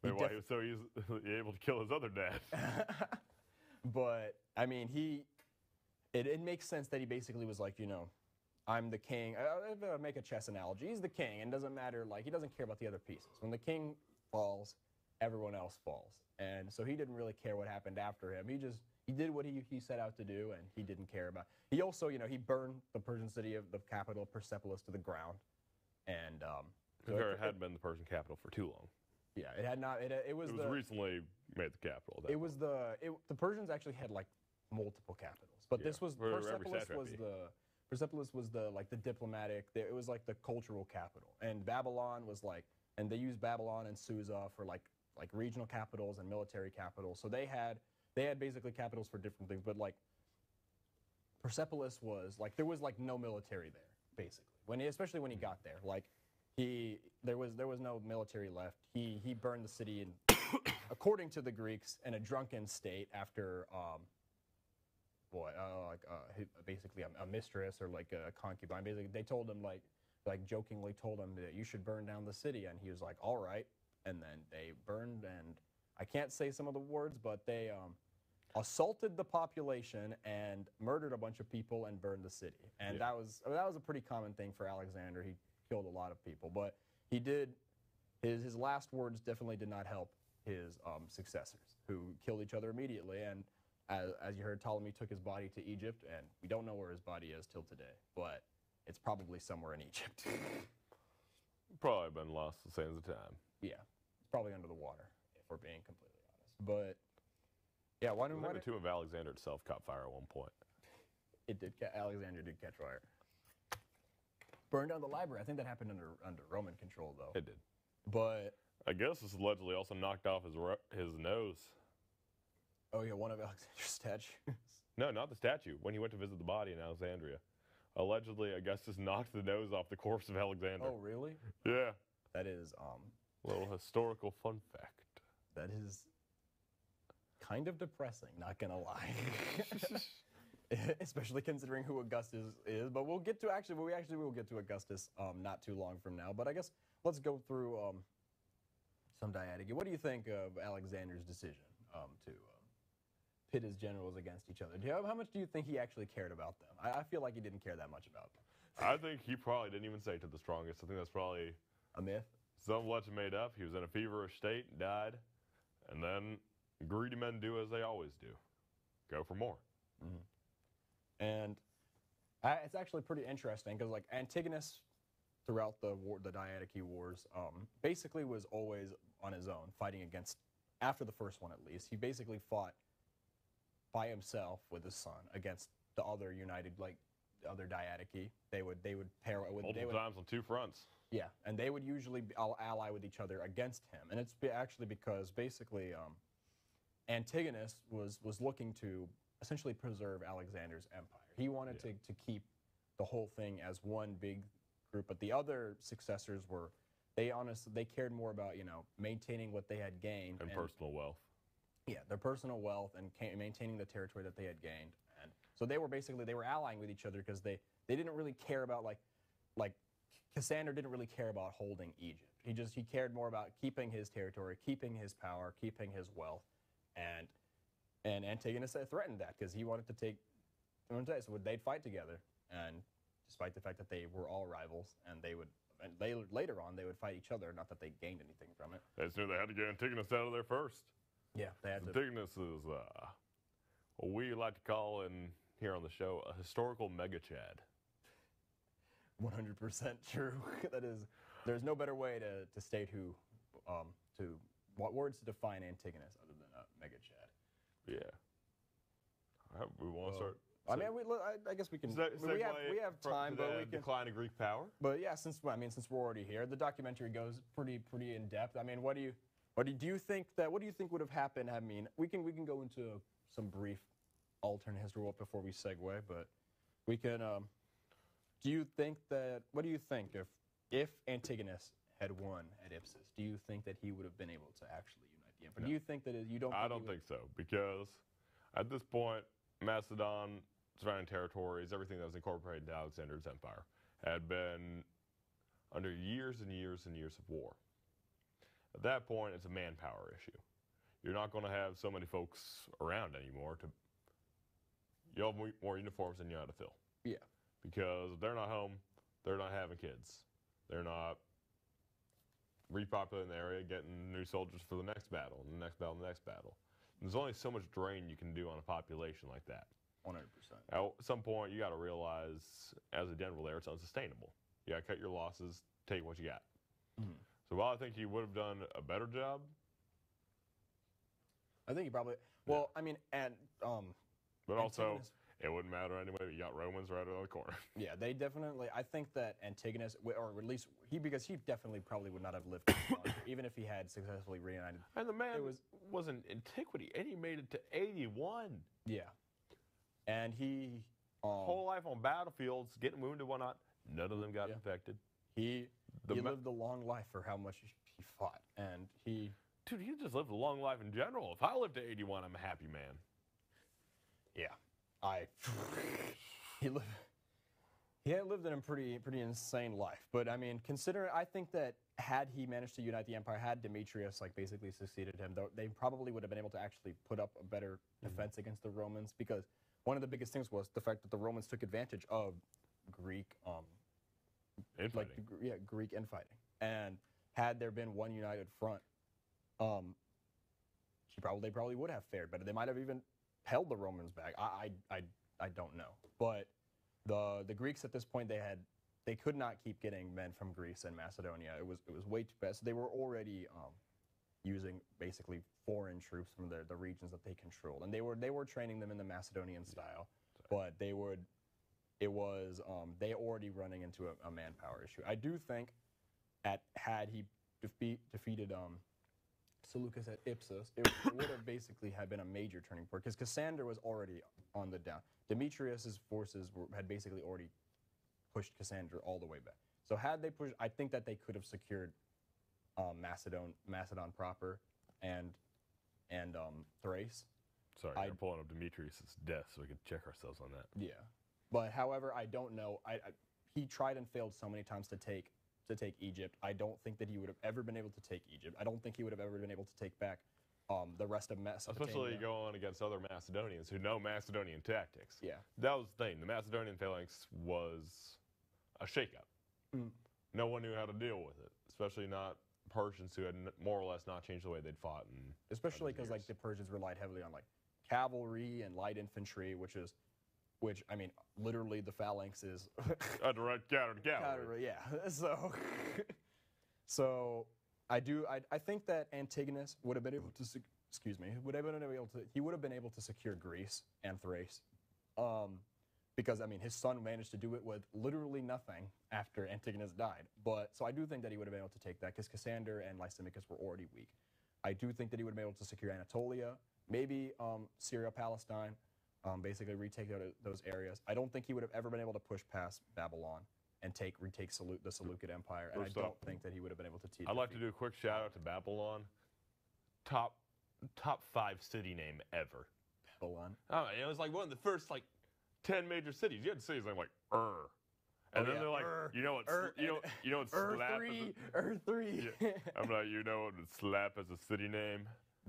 I mean, why he was so easily able to kill his other dad. But I mean, he it it makes sense that he basically was like, you know, I'm the king. I'll make a chess analogy. He's the king, and doesn't matter. Like, he doesn't care about the other pieces. When the king falls, everyone else falls, and so he didn't really care what happened after him. He just he did what he he set out to do, and he didn't care about. He also, you know, he burned the Persian city of the capital Persepolis to the ground, and um, so it, it hadn't been the Persian capital for too long. Yeah, it had not. It it was. It was the, recently made the capital. It was the it, the Persians actually had like multiple capitals, but yeah. this was for, Persepolis was the. Persepolis was the like the diplomatic, it was like the cultural capital, and Babylon was like, and they used Babylon and Susa for like like regional capitals and military capitals. So they had They had basically capitals for different things, but like Persepolis was like there was like no military there basically. When he, especially when he got there, like he there was there was no military left. He he burned the city in, according to the Greeks, in a drunken state after um, boy uh, like uh, basically a, a mistress or like a concubine. Basically, they told him like like jokingly told him that you should burn down the city, and he was like, all right, and then they burned and. I can't say some of the words, but they um, assaulted the population and murdered a bunch of people and burned the city. And yeah. that was I mean, that was a pretty common thing for Alexander. He killed a lot of people, but he did his his last words definitely did not help his um, successors, who killed each other immediately. And as, as you heard, Ptolemy took his body to Egypt, and we don't know where his body is till today, but it's probably somewhere in Egypt. Probably been lost the sands of time. Yeah, it's probably under the water. For being completely honest, but yeah, why don't we? The tomb of Alexander itself caught fire at one point. It did. Ca Alexander did catch fire. Burned down the library. I think that happened under under Roman control, though. It did. But I guess this allegedly also knocked off his his nose. Oh yeah, one of Alexander's statues. No, not the statue. When he went to visit the body in Alexandria, allegedly Augustus knocked the nose off the corpse of Alexander. Oh really? Yeah. That is um. Little historical fun fact. That is kind of depressing, not gonna lie. Especially considering who Augustus is, but we'll get to actually, we actually will get to Augustus um, not too long from now. But I guess let's go through um, some diadochi. What do you think of Alexander's decision um, to um, pit his generals against each other? Do you have, how much do you think he actually cared about them? I, I feel like he didn't care that much about them. I think he probably didn't even say to the strongest. I think that's probably a myth. Some legend made up. He was in a feverish state and died. And then greedy men do as they always do, go for more. Mm-hmm. And I, it's actually pretty interesting because, like, Antigonus, throughout the war, the Diadochi Wars, um, basically was always on his own, fighting against, after the first one at least, he basically fought by himself with his son against the other united, like, other Diadochi. They would, they would pair with multiple they would, times on two fronts. Yeah, and they would usually be all ally with each other against him. And it's be actually because basically um, Antigonus was, was looking to essentially preserve Alexander's empire. He wanted yeah. to, to keep the whole thing as one big group, but the other successors were, they honestly, they cared more about, you know, maintaining what they had gained. And, and personal wealth. Yeah, their personal wealth and maintaining the territory that they had gained. And so they were basically, they were allying with each other because they, they didn't really care about like, like, Cassander didn't really care about holding Egypt. He just he cared more about keeping his territory, keeping his power, keeping his wealth, and and Antigonus threatened that because he wanted to take. So they'd fight together, and despite the fact that they were all rivals, and they would and they later on they would fight each other. Not that they gained anything from it. They just knew they had to get Antigonus out of there first. Yeah, they had to. Antigonus is uh, what we like to call in here on the show a historical mega chad. one hundred percent true. That is, there's no better way to, to state who, um, to what words to define Antigonus other than a mega chad. Yeah. Right, we want to uh, start. I mean, we, I, I guess we can. That, we, we, have, we have time, but we can decline a Greek power. But yeah, since I mean, since we're already here, the documentary goes pretty pretty in depth. I mean, what do you, what do you, do you think that? What do you think would have happened? I mean, we can we can go into some brief alternate history before we segue, but we can. Um, Do you think that, what do you think if, if Antigonus had won at Ipsus, do you think that he would have been able to actually unite the empire? No. Do you think that it, you don't I think don't think so, because at this point, Macedon, surrounding territories, everything that was incorporated into Alexander's empire had been under years and years and years of war. At that point, it's a manpower issue. You're not going to have so many folks around anymore. To You'll have more uniforms than you ought to fill. Yeah. Because if they're not home, they're not having kids. They're not repopulating the area, getting new soldiers for the next battle, and the next battle, and the next battle. And there's only so much drain you can do on a population like that. one hundred percent. At some point, you got to realize, as a general there, it's unsustainable. You got to cut your losses, take what you got. Mm-hmm. So while I think he would have done a better job. I think he probably, well, yeah. I mean, and. Um, but also. it wouldn't matter anyway. You got Romans right around the corner. Yeah, they definitely, I think that Antigonus, or at least he, because he definitely probably would not have lived long, even if he had successfully reunited. And the man it was, was in antiquity, and he made it to eighty-one. Yeah. And he... Um, whole life on battlefields, getting wounded, whatnot. None of them got yeah. infected. He, the he lived a long life for how much he fought, and he... Dude, he just lived a long life in general. If I lived to eighty-one, I'm a happy man. Yeah. I... he lived... He had lived in a pretty, pretty insane life, but, I mean, considering... I think that had he managed to unite the empire, had Demetrius, like, basically succeeded him, though, they probably would have been able to actually put up a better defense mm-hmm. against the Romans, because... One of the biggest things was the fact that the Romans took advantage of Greek, um, like the, yeah, Greek infighting. And had there been one united front, um, she probably, they probably would have fared better. They might have even held the Romans back. I, I, I, I don't know. But the the Greeks at this point, they had they could not keep getting men from Greece and Macedonia. It was it was way too bad. So they were already um, using basically foreign troops from the, the regions that they controlled. And they were they were training them in the Macedonian style, Sorry. but they would, it was, um, they already running into a, a manpower issue. I do think at had he defeat, defeated um, Seleucus at Ipsus, it, it would have basically had been a major turning point, because Cassander was already on the down. Demetrius's forces were, had basically already pushed Cassander all the way back. So had they pushed, I think that they could have secured um, Macedon, Macedon proper and and um, Thrace. Sorry, I'm pulling up Demetrius' death so we could check ourselves on that. Yeah. But however, I don't know. I, I he tried and failed so many times to take to take Egypt. I don't think that he would have ever been able to take Egypt. I don't think he would have ever been able to take back um, the rest of Mesopotamia. Especially going against other Macedonians who know Macedonian tactics. Yeah. That was the thing. The Macedonian phalanx was a shakeup. Mm. No one knew how to deal with it, especially not Persians who had more or less not changed the way they'd fought, and especially because like the Persians relied heavily on like cavalry and light infantry, which is, which I mean, literally the phalanx is a direct counter cavalry. Yeah, so, so I do I I think that Antigonus would have been able to excuse me would have been able to he would have been able to secure Greece and Thrace, um, because I mean his son managed to do it with literally nothing after Antigonus died. But so I do think that he would have been able to take that, because Cassander and Lysimachus were already weak. I do think that he would have been able to secure Anatolia, maybe um, Syria, Palestine, um, basically retake those areas. I don't think he would have ever been able to push past Babylon and take retake Selu the Seleucid Empire, and First I don't up, think that he would have been able to teach. I'd like to do a quick shout out to Babylon. Top top five city name ever. Babylon? Oh, it was like one of the first like ten major cities. You had cities like, like Ur. And oh, then yeah. they're like, Ur, you know what, Ur, you know, you know what slap three, as a, Ur three. Yeah, I'm like, you know what slap as a city name?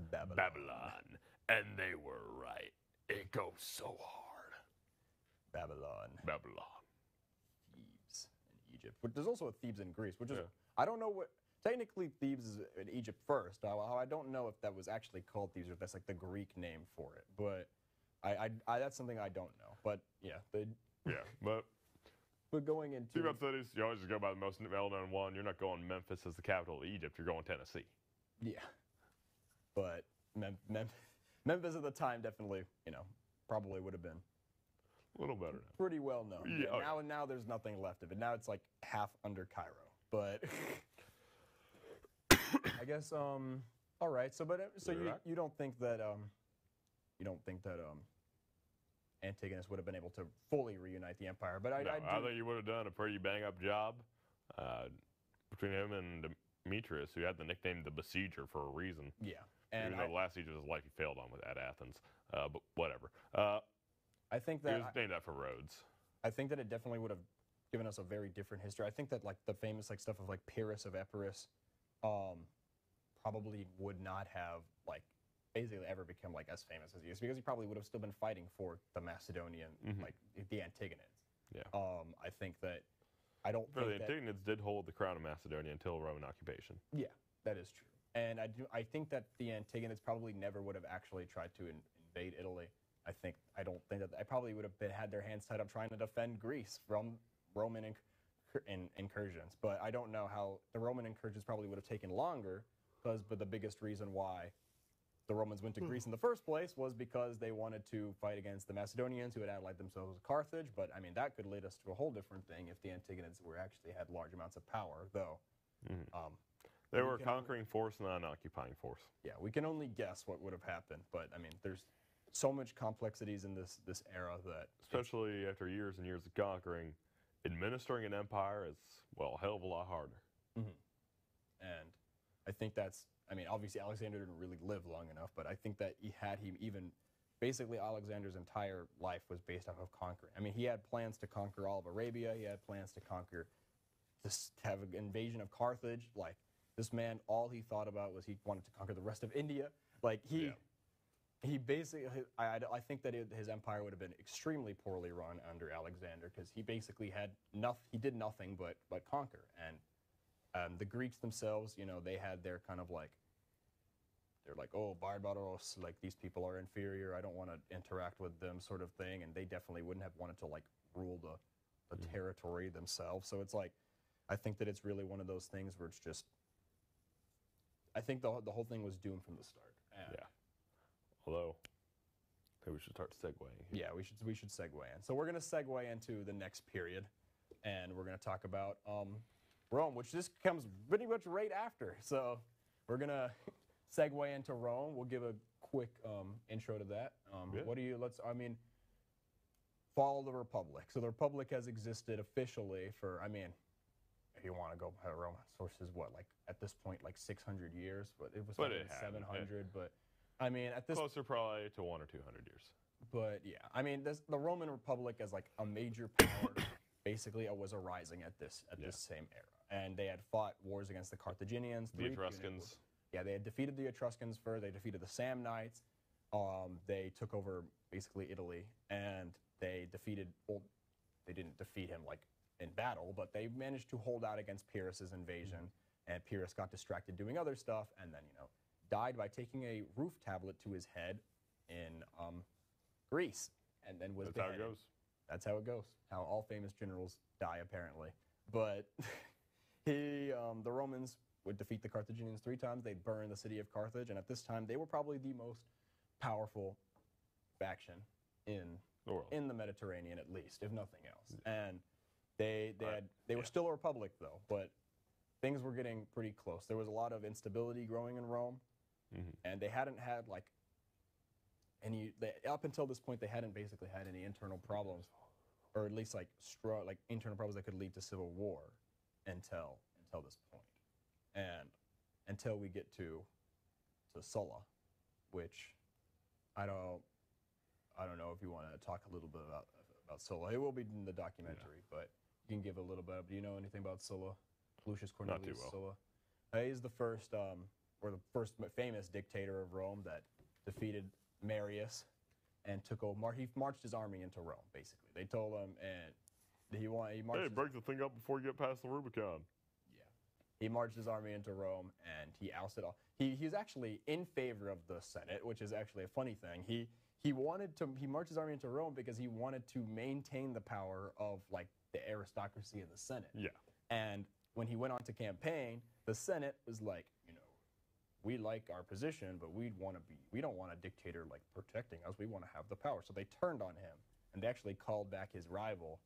Babylon. Babylon. And they were right. It goes so hard. Babylon. Babylon. Thebes in Egypt. But there's also a Thebes in Greece, which is, yeah. I don't know what, technically Thebes is in Egypt first. I, I don't know if that was actually called Thebes or if that's like the Greek name for it. But I, I, I that's something I don't know. But yeah. The, yeah, but... But going into... Think about cities, you always just go by the most well-known one. You're not going Memphis as the capital of Egypt. You're going Tennessee. Yeah. But Mem Mem Memphis at the time definitely, you know, probably would have been... A little better. Pretty well-known. Yeah, okay. Now, now there's nothing left of it. Now it's like half under Cairo. But I guess, um... All right. So, but, so you, you don't think that, um... You don't think that, um... Antigonus would have been able to fully reunite the empire, but I, no, I, do I think you would have done a pretty bang-up job uh, between him and Demetrius, who had the nickname the Besieger for a reason. Yeah, and even I, though the last siege of his life he failed on with at Athens, uh, but whatever. Uh, I think that he was named that for Rhodes. I think that it definitely would have given us a very different history. I think that like the famous like stuff of like Pyrrhus of Epirus, um, probably would not have like. basically ever become like as famous as he is, because he probably would have still been fighting for the Macedonian, mm-hmm. like the Antigonids. Yeah. Um, I think that I don't. But think the Antigonids that, did hold the crown of Macedonia until Roman occupation. Yeah, that is true. And I do. I think that the Antigonids probably never would have actually tried to in, invade Italy. I think. I don't think that. I probably would have been had their hands tied up trying to defend Greece from Roman inc in, incursions. But I don't know how the Roman incursions probably would have taken longer, because but the biggest reason why. the Romans went to Greece in the first place was because they wanted to fight against the Macedonians who had allied themselves with Carthage. But, I mean, that could lead us to a whole different thing if the Antigonids were actually had large amounts of power, though. Mm-hmm. um, they were a conquering only, force, not an occupying force. Yeah, we can only guess what would have happened. But, I mean, there's so much complexities in this, this era that... Especially after years and years of conquering, administering an empire is, well, a hell of a lot harder. Mm-hmm. And I think that's... I mean, obviously, Alexander didn't really live long enough, but I think that he had him even... Basically, Alexander's entire life was based off of conquering. I mean, he had plans to conquer all of Arabia. He had plans to conquer... Just have an invasion of Carthage. Like, this man, all he thought about was he wanted to conquer the rest of India. Like, he... Yeah. He basically... I, I think that it, his empire would have been extremely poorly run under Alexander, because he basically had... nothing. He did nothing but, but conquer. And... Um, the Greeks themselves, you know, they had their kind of like, they're like, oh, barbaros, like these people are inferior, I don't want to interact with them sort of thing, and they definitely wouldn't have wanted to like rule the, the mm-hmm. territory themselves. So it's like, I think that it's really one of those things where it's just, I think the, the whole thing was doomed from the start. And yeah. Although, I think we should start segueing. Yeah, we should, we should segue in. So we're going to segue into the next period, and we're going to talk about... Um, Rome, which this comes pretty much right after. So we're going to segue into Rome. We'll give a quick um, intro to that. Um, yeah. What do you, let's, I mean, follow the Republic. So the Republic has existed officially for, I mean, if you want to go by Roman sources, what, like at this point, like six hundred years? But it was but it seven hundred, it. But I mean, at this... Closer probably to one or two hundred years. But yeah, I mean, this, the Roman Republic as like a major power basically was arising at this, at yeah. this same era. And they had fought wars against the Carthaginians. The Etruscans. Yeah, they had defeated the Etruscans first. They defeated the Samnites. Um, they took over basically Italy, and they defeated. Well, they didn't defeat him like in battle, but they managed to hold out against Pyrrhus's invasion. Mm-hmm. And Pyrrhus got distracted doing other stuff, and then you know died by taking a roof tablet to his head in um, Greece, and then was. That's beheaded. How it goes. That's how it goes. How all famous generals die, apparently, but. He, um, the Romans would defeat the Carthaginians three times. They'd burn the city of Carthage, and at this time, they were probably the most powerful faction in the, world. In the Mediterranean, at least, if nothing else. And they they, had, they were yeah. still a republic, though, but things were getting pretty close. There was a lot of instability growing in Rome, mm-hmm. and they hadn't had, like, any, they, up until this point, they hadn't basically had any internal problems, or at least, like, str- like internal problems that could lead to civil war. Until until this point, and until we get to to Sulla, which I don't I don't know if you want to talk a little bit about about Sulla. It will be in the documentary, yeah. but you can give a little bit. Of, do you know anything about Sulla? Lucius Cornelius Not too well. Sulla. Uh, he's the first um, or the first famous dictator of Rome that defeated Marius and took over. He marched his army into Rome. Basically, they told him and. He want, he hey, break the thing up before you get past the Rubicon. Yeah. He marched his army into Rome, and he ousted all... He, he was actually in favor of the Senate, which is actually a funny thing. He he wanted to... He marched his army into Rome because he wanted to maintain the power of, like, the aristocracy of the Senate. Yeah. And when he went on to campaign, the Senate was like, you know, we like our position, but we'd want to be... We don't want a dictator, like, protecting us. We want to have the power. So they turned on him, and they actually called back his rival...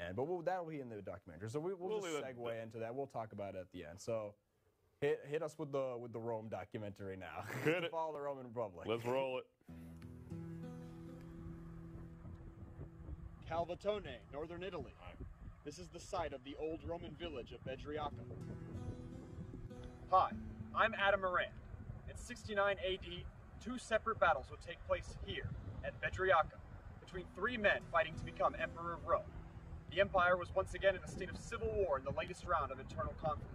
And, but we'll, that'll be in the documentary, so we, we'll, we'll just segue that. Into that. We'll talk about it at the end. So, hit hit us with the with the Rome documentary now. Hit it. Follow the Roman Republic. Let's roll it. Calvatone, northern Italy. This is the site of the old Roman village of Bedriaca. Hi, I'm Adam Morand. In sixty-nine A D, two separate battles would take place here at Bedriaca between three men fighting to become emperor of Rome. The empire was once again in a state of civil war in the latest round of internal conflict.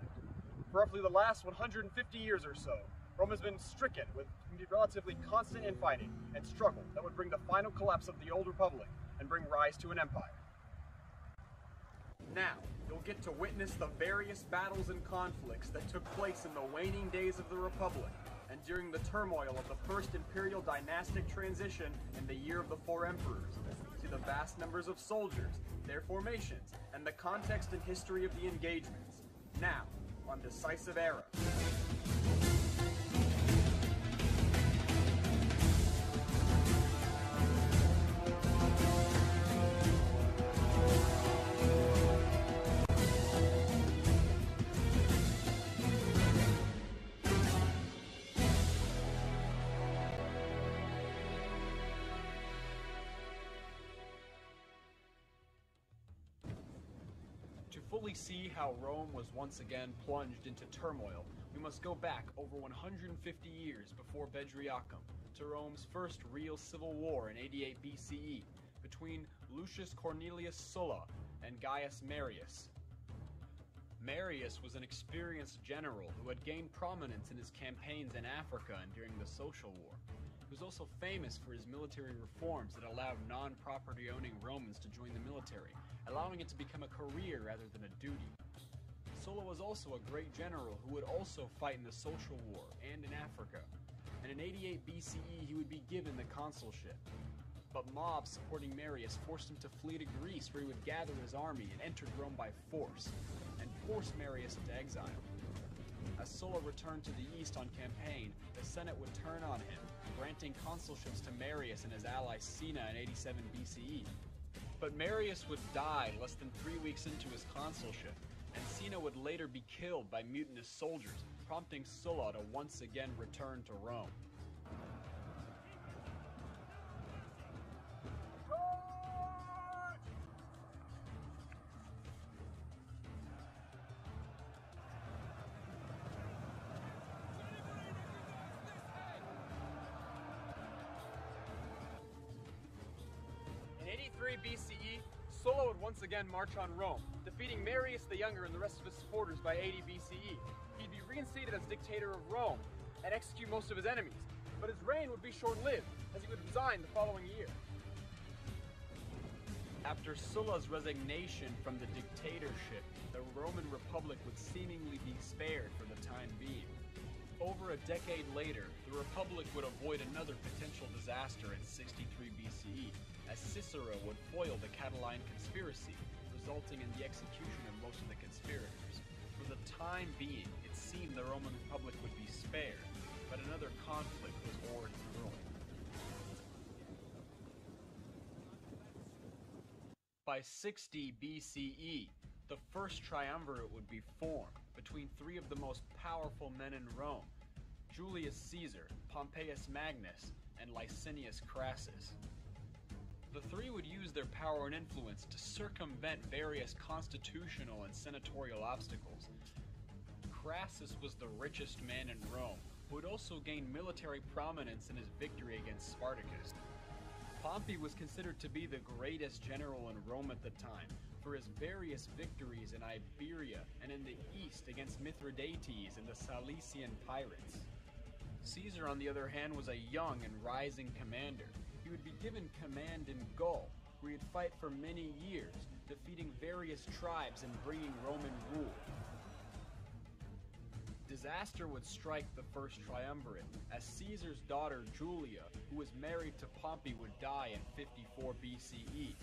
For roughly the last one hundred fifty years or so, Rome has been stricken with relatively constant infighting and struggle that would bring the final collapse of the old republic and bring rise to an empire. Now, you'll get to witness the various battles and conflicts that took place in the waning days of the republic and during the turmoil of the first imperial dynastic transition in the year of the four emperors. The vast numbers of soldiers, their formations, and the context and history of the engagements. Now, on Decisive Era. fully see how Rome was once again plunged into turmoil, we must go back over one hundred fifty years before Bedriacum to Rome's first real civil war in eighty-eight B C E between Lucius Cornelius Sulla and Gaius Marius. Marius was an experienced general who had gained prominence in his campaigns in Africa and during the Social War. He was also famous for his military reforms that allowed non-property-owning Romans to join the military, allowing it to become a career rather than a duty. Sulla was also a great general who would also fight in the Social War and in Africa, and in eighty-eight B C E he would be given the consulship. But mobs supporting Marius forced him to flee to Greece, where he would gather his army and enter Rome by force, and force Marius into exile. As Sulla returned to the east on campaign, the Senate would turn on him, granting consulships to Marius and his ally Cinna in eighty-seven B C E. But Marius would die less than three weeks into his consulship, and Cinna would later be killed by mutinous soldiers, prompting Sulla to once again return to Rome. eighty-three B C E, Sulla would once again march on Rome, defeating Marius the Younger and the rest of his supporters by eighty B C E. He'd be reinstated as dictator of Rome and execute most of his enemies, but his reign would be short-lived, as he would resign the following year. After Sulla's resignation from the dictatorship, the Roman Republic would seemingly be spared for the time being. Over a decade later, the Republic would avoid another potential disaster in sixty-three B C E, as Cicero would foil the Catiline conspiracy, resulting in the execution of most of the conspirators. For the time being, it seemed the Roman Republic would be spared, but another conflict was already brewing. By sixty B C E, the first triumvirate would be formed between three of the most powerful men in Rome: Julius Caesar, Pompeius Magnus, and Licinius Crassus. The three would use their power and influence to circumvent various constitutional and senatorial obstacles. Crassus was the richest man in Rome, who would also gain military prominence in his victory against Spartacus. Pompey was considered to be the greatest general in Rome at the time, for his various victories in Iberia and in the east against Mithridates and the Cilician pirates. Caesar, on the other hand, was a young and rising commander. He would be given command in Gaul, where he'd fight for many years, defeating various tribes and bringing Roman rule. Disaster would strike the first triumvirate, as Caesar's daughter Julia, who was married to Pompey, would die in fifty-four B C E.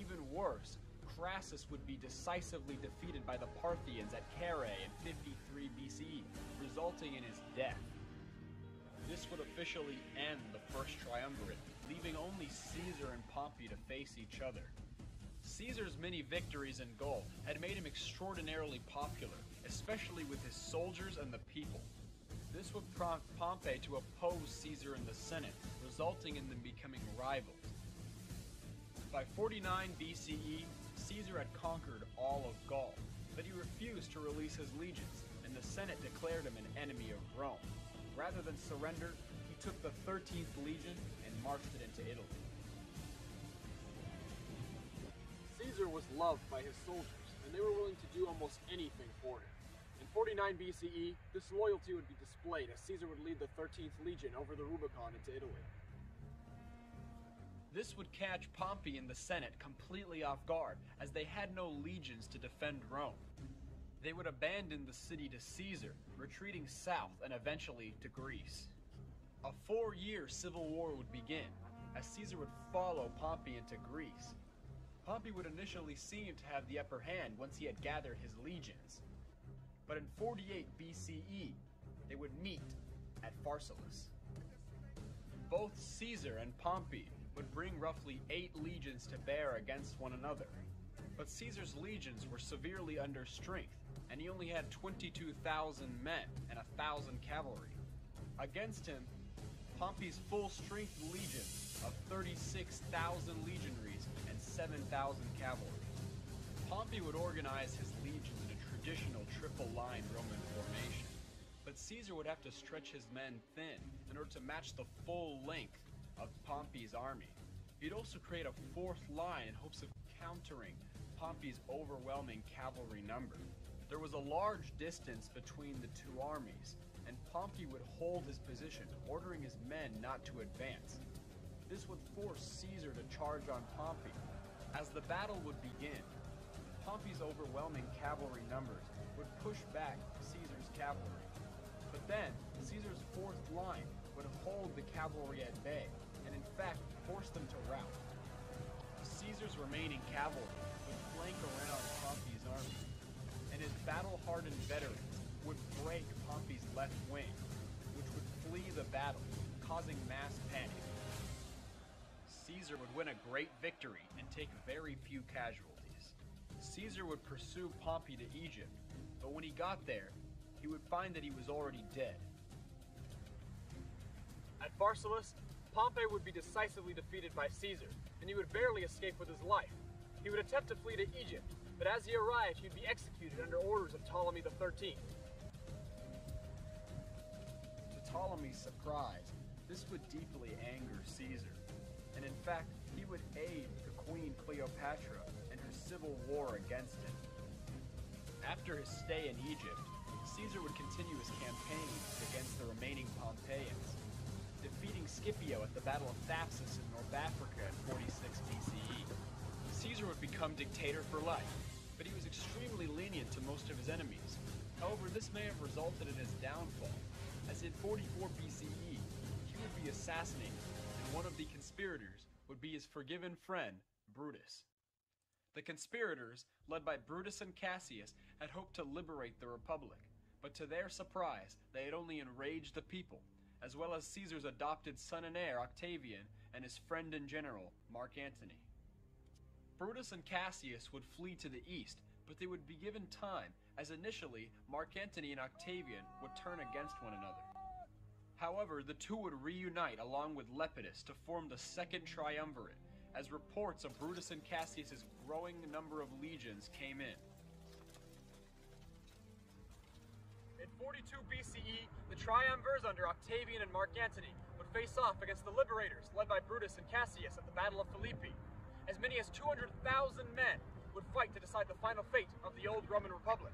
Even worse, Crassus would be decisively defeated by the Parthians at Carrhae in fifty-three B C E, resulting in his death. This would officially end the first triumvirate, leaving only Caesar and Pompey to face each other. Caesar's many victories in Gaul had made him extraordinarily popular, especially with his soldiers and the people. This would prompt Pompey to oppose Caesar in the Senate, resulting in them becoming rivals. By forty-nine B C E, Caesar had conquered all of Gaul, but he refused to release his legions, and the Senate declared him an enemy of Rome. Rather than surrender, he took the thirteenth Legion and marched it into Italy. Caesar was loved by his soldiers, and they were willing to do almost anything for him. In forty-nine B C E, this loyalty would be displayed as Caesar would lead the thirteenth Legion over the Rubicon into Italy. This would catch Pompey and the Senate completely off guard, as they had no legions to defend Rome. They would abandon the city to Caesar, retreating south and eventually to Greece. A four-year civil war would begin, as Caesar would follow Pompey into Greece. Pompey would initially seem to have the upper hand once he had gathered his legions. But in forty-eight B C E, they would meet at Pharsalus. Both Caesar and Pompey would bring roughly eight legions to bear against one another. But Caesar's legions were severely under strength, and he only had twenty-two thousand men and one thousand cavalry. Against him, Pompey's full-strength legion of thirty-six thousand legionaries and seven thousand cavalry. Pompey would organize his legions in a traditional triple-line Roman formation. But Caesar would have to stretch his men thin in order to match the full length of Pompey's army. He'd also create a fourth line in hopes of countering Pompey's overwhelming cavalry number. There was a large distance between the two armies, and Pompey would hold his position, ordering his men not to advance. This would force Caesar to charge on Pompey. As the battle would begin, Pompey's overwhelming cavalry numbers would push back Caesar's cavalry. But then, Caesar's fourth line would hold the cavalry at bay, and in fact, force them to rout. Caesar's remaining cavalry would flank around Pompey's army, and his battle-hardened veterans would break Pompey's left wing, which would flee the battle, causing mass panic. Caesar would win a great victory and take very few casualties. Caesar would pursue Pompey to Egypt, but when he got there, he would find that he was already dead. At Pharsalus, Pompey would be decisively defeated by Caesar, and he would barely escape with his life. He would attempt to flee to Egypt, but as he arrived, he would be executed under orders of Ptolemy the thirteenth. To Ptolemy's surprise, this would deeply anger Caesar, and in fact, he would aid the Queen Cleopatra in her civil war against him. After his stay in Egypt, Caesar would continue his campaigns against the remaining Pompeians, defeating Scipio at the Battle of Thapsus in North Africa in forty-six B C E. Caesar would become dictator for life, but he was extremely lenient to most of his enemies. However, this may have resulted in his downfall, as in forty-four B C E, he would be assassinated, and one of the conspirators would be his forgiven friend, Brutus. The conspirators, led by Brutus and Cassius, had hoped to liberate the Republic, but to their surprise, they had only enraged the people, as well as Caesar's adopted son and heir Octavian and his friend and general Mark Antony. Brutus and Cassius would flee to the east, but they would be given time, as initially Mark Antony and Octavian would turn against one another. However, the two would reunite along with Lepidus to form the Second Triumvirate, as reports of Brutus and Cassius's growing number of legions came in. In forty-two B C E, the triumvirs under Octavian and Mark Antony would face off against the liberators led by Brutus and Cassius at the Battle of Philippi. As many as two hundred thousand men would fight to decide the final fate of the old Roman Republic.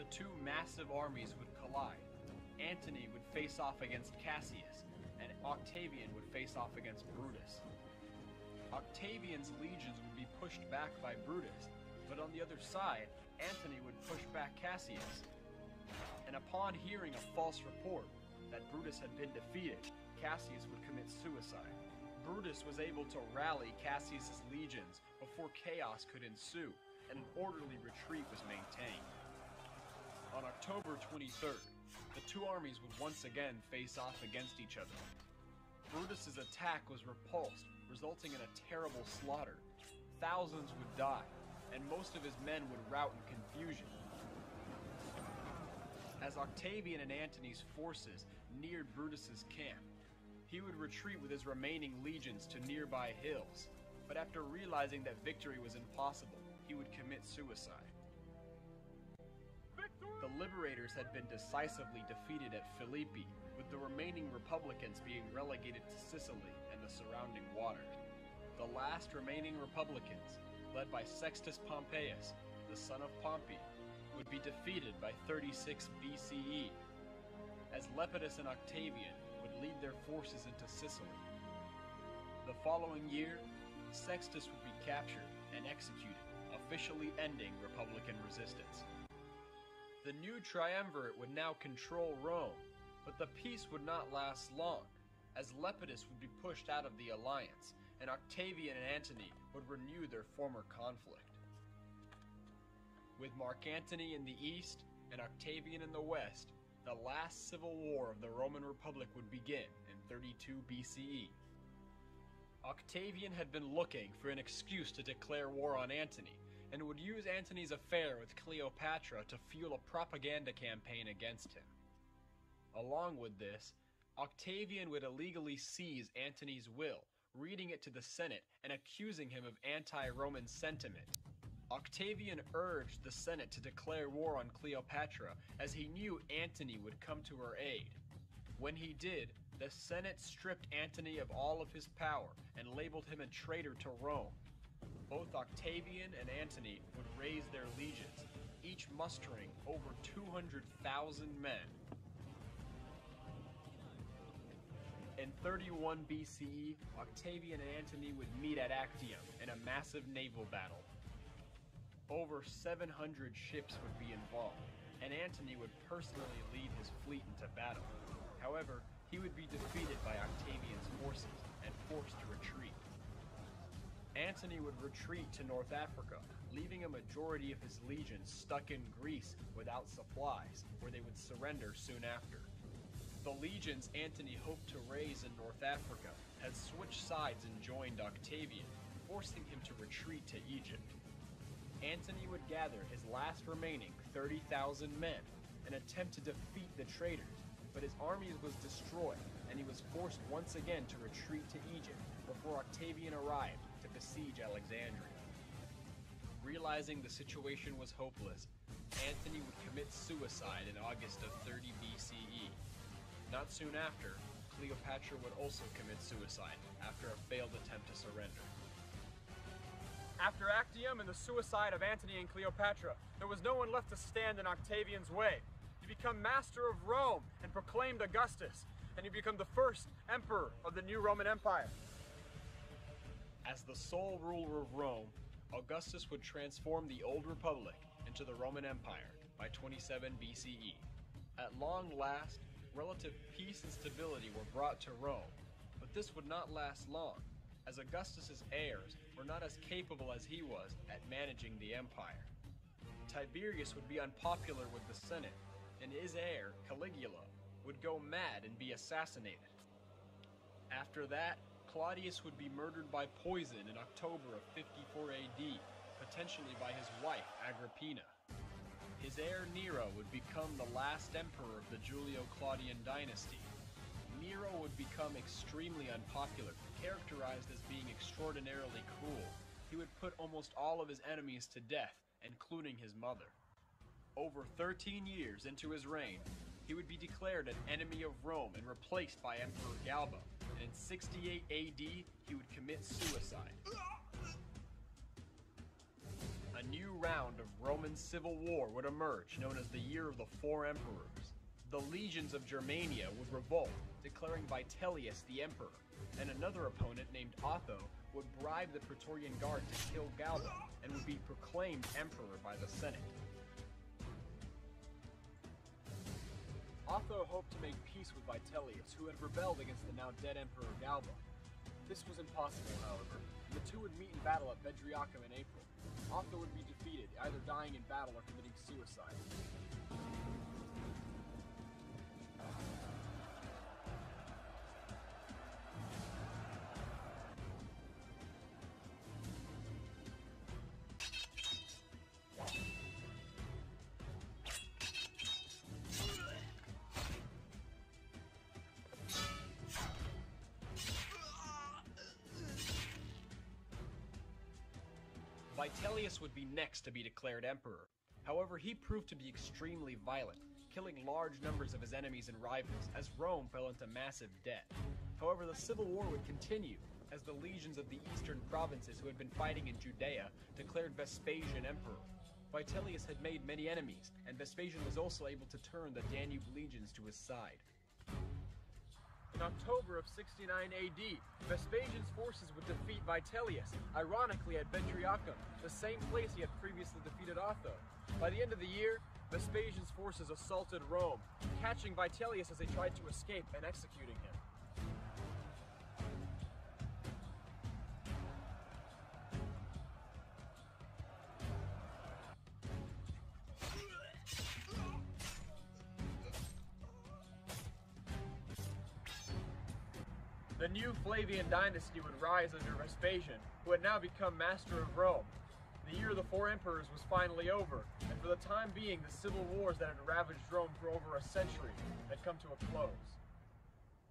The two massive armies would collide. Antony would face off against Cassius, and Octavian would face off against Brutus. Octavian's legions would be pushed back by Brutus, but on the other side, Antony would push back Cassius. And upon hearing a false report that Brutus had been defeated, Cassius would commit suicide. Brutus was able to rally Cassius's legions before chaos could ensue, and an orderly retreat was maintained. On October twenty-third, the two armies would once again face off against each other. Brutus's attack was repulsed, resulting in a terrible slaughter. Thousands would die, and most of his men would rout in confusion. As Octavian and Antony's forces neared Brutus's camp, he would retreat with his remaining legions to nearby hills, but after realizing that victory was impossible, he would commit suicide. The liberators had been decisively defeated at Philippi, with the remaining Republicans being relegated to Sicily and the surrounding waters. The last remaining Republicans, led by Sextus Pompeius, the son of Pompey, would be defeated by thirty-six B C E, as Lepidus and Octavian would lead their forces into Sicily. The following year, Sextus would be captured and executed, officially ending Republican resistance. The new triumvirate would now control Rome, but the peace would not last long, as Lepidus would be pushed out of the alliance, and Octavian and Antony would renew their former conflict. With Mark Antony in the east and Octavian in the west, the last civil war of the Roman Republic would begin in thirty-two B C E. Octavian had been looking for an excuse to declare war on Antony, and would use Antony's affair with Cleopatra to fuel a propaganda campaign against him. Along with this, Octavian would illegally seize Antony's will, reading it to the Senate and accusing him of anti-Roman sentiment. Octavian urged the Senate to declare war on Cleopatra, as he knew Antony would come to her aid. When he did, the Senate stripped Antony of all of his power and labeled him a traitor to Rome. Both Octavian and Antony would raise their legions, each mustering over two hundred thousand men. In thirty-one B C E, Octavian and Antony would meet at Actium in a massive naval battle. Over seven hundred ships would be involved, and Antony would personally lead his fleet into battle. However, he would be defeated by Octavian's forces and forced to retreat. Antony would retreat to North Africa, leaving a majority of his legions stuck in Greece without supplies, where they would surrender soon after. The legions Antony hoped to raise in North Africa had switched sides and joined Octavian, forcing him to retreat to Egypt. Antony would gather his last remaining thirty thousand men and attempt to defeat the traitors, but his army was destroyed and he was forced once again to retreat to Egypt before Octavian arrived to besiege Alexandria. Realizing the situation was hopeless, Antony would commit suicide in August of thirty B C E. Not soon after, Cleopatra would also commit suicide after a failed attempt to surrender. After Actium and the suicide of Antony and Cleopatra, there was no one left to stand in Octavian's way. He became master of Rome and proclaimed Augustus, and he became the first emperor of the new Roman Empire. As the sole ruler of Rome, Augustus would transform the old republic into the Roman Empire by twenty-seven B C E. At long last, relative peace and stability were brought to Rome, but this would not last long, as Augustus's heirs were not as capable as he was at managing the empire. Tiberius would be unpopular with the Senate, and his heir, Caligula, would go mad and be assassinated. After that, Claudius would be murdered by poison in October of fifty-four A D, potentially by his wife, Agrippina. His heir Nero would become the last emperor of the Julio-Claudian dynasty. Nero would become extremely unpopular, characterized as being extraordinarily cruel. He would put almost all of his enemies to death, including his mother. Over thirteen years into his reign, he would be declared an enemy of Rome and replaced by Emperor Galba, and in sixty-eight A D, he would commit suicide. A new round of Roman civil war would emerge, known as the Year of the Four Emperors. The legions of Germania would revolt, declaring Vitellius the emperor, and another opponent named Otho would bribe the Praetorian Guard to kill Galba and would be proclaimed emperor by the Senate. Otho hoped to make peace with Vitellius, who had rebelled against the now dead emperor Galba. This was impossible, however, and the two would meet in battle at Bedriacum in April. Otho would be defeated, either dying in battle or committing suicide. Vitellius would be next to be declared emperor. However, he proved to be extremely violent, killing large numbers of his enemies and rivals as Rome fell into massive debt. However, the civil war would continue, as the legions of the eastern provinces who had been fighting in Judea declared Vespasian emperor. Vitellius had made many enemies, and Vespasian was also able to turn the Danube legions to his side. In October of sixty-nine A D, Vespasian's forces would defeat Vitellius, ironically at Bedriacum, the same place he had previously defeated Otho. By the end of the year, Vespasian's forces assaulted Rome, catching Vitellius as they tried to escape and executing him. The new Flavian dynasty would rise under Vespasian, who had now become master of Rome. The Year of the Four Emperors was finally over, and for the time being, the civil wars that had ravaged Rome for over a century had come to a close.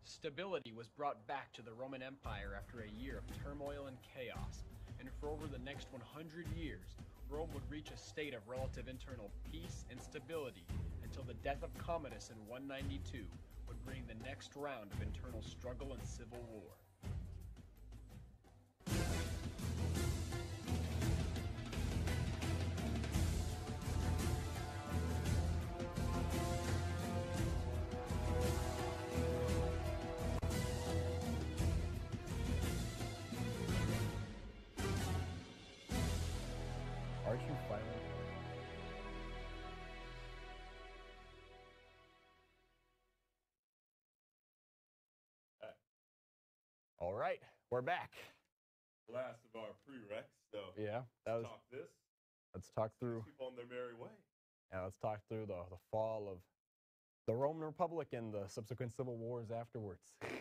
Stability was brought back to the Roman Empire after a year of turmoil and chaos, and for over the next one hundred years, Rome would reach a state of relative internal peace and stability until the death of Commodus in one ninety-two would bring the next round of internal struggle and civil war. Aren't you finally? All right, we're back. Last of our prereqs, so yeah, that let's was, talk this. Let's talk through. Keep on their merry way. Yeah, let's talk through the the fall of the Roman Republic and the subsequent civil wars afterwards. There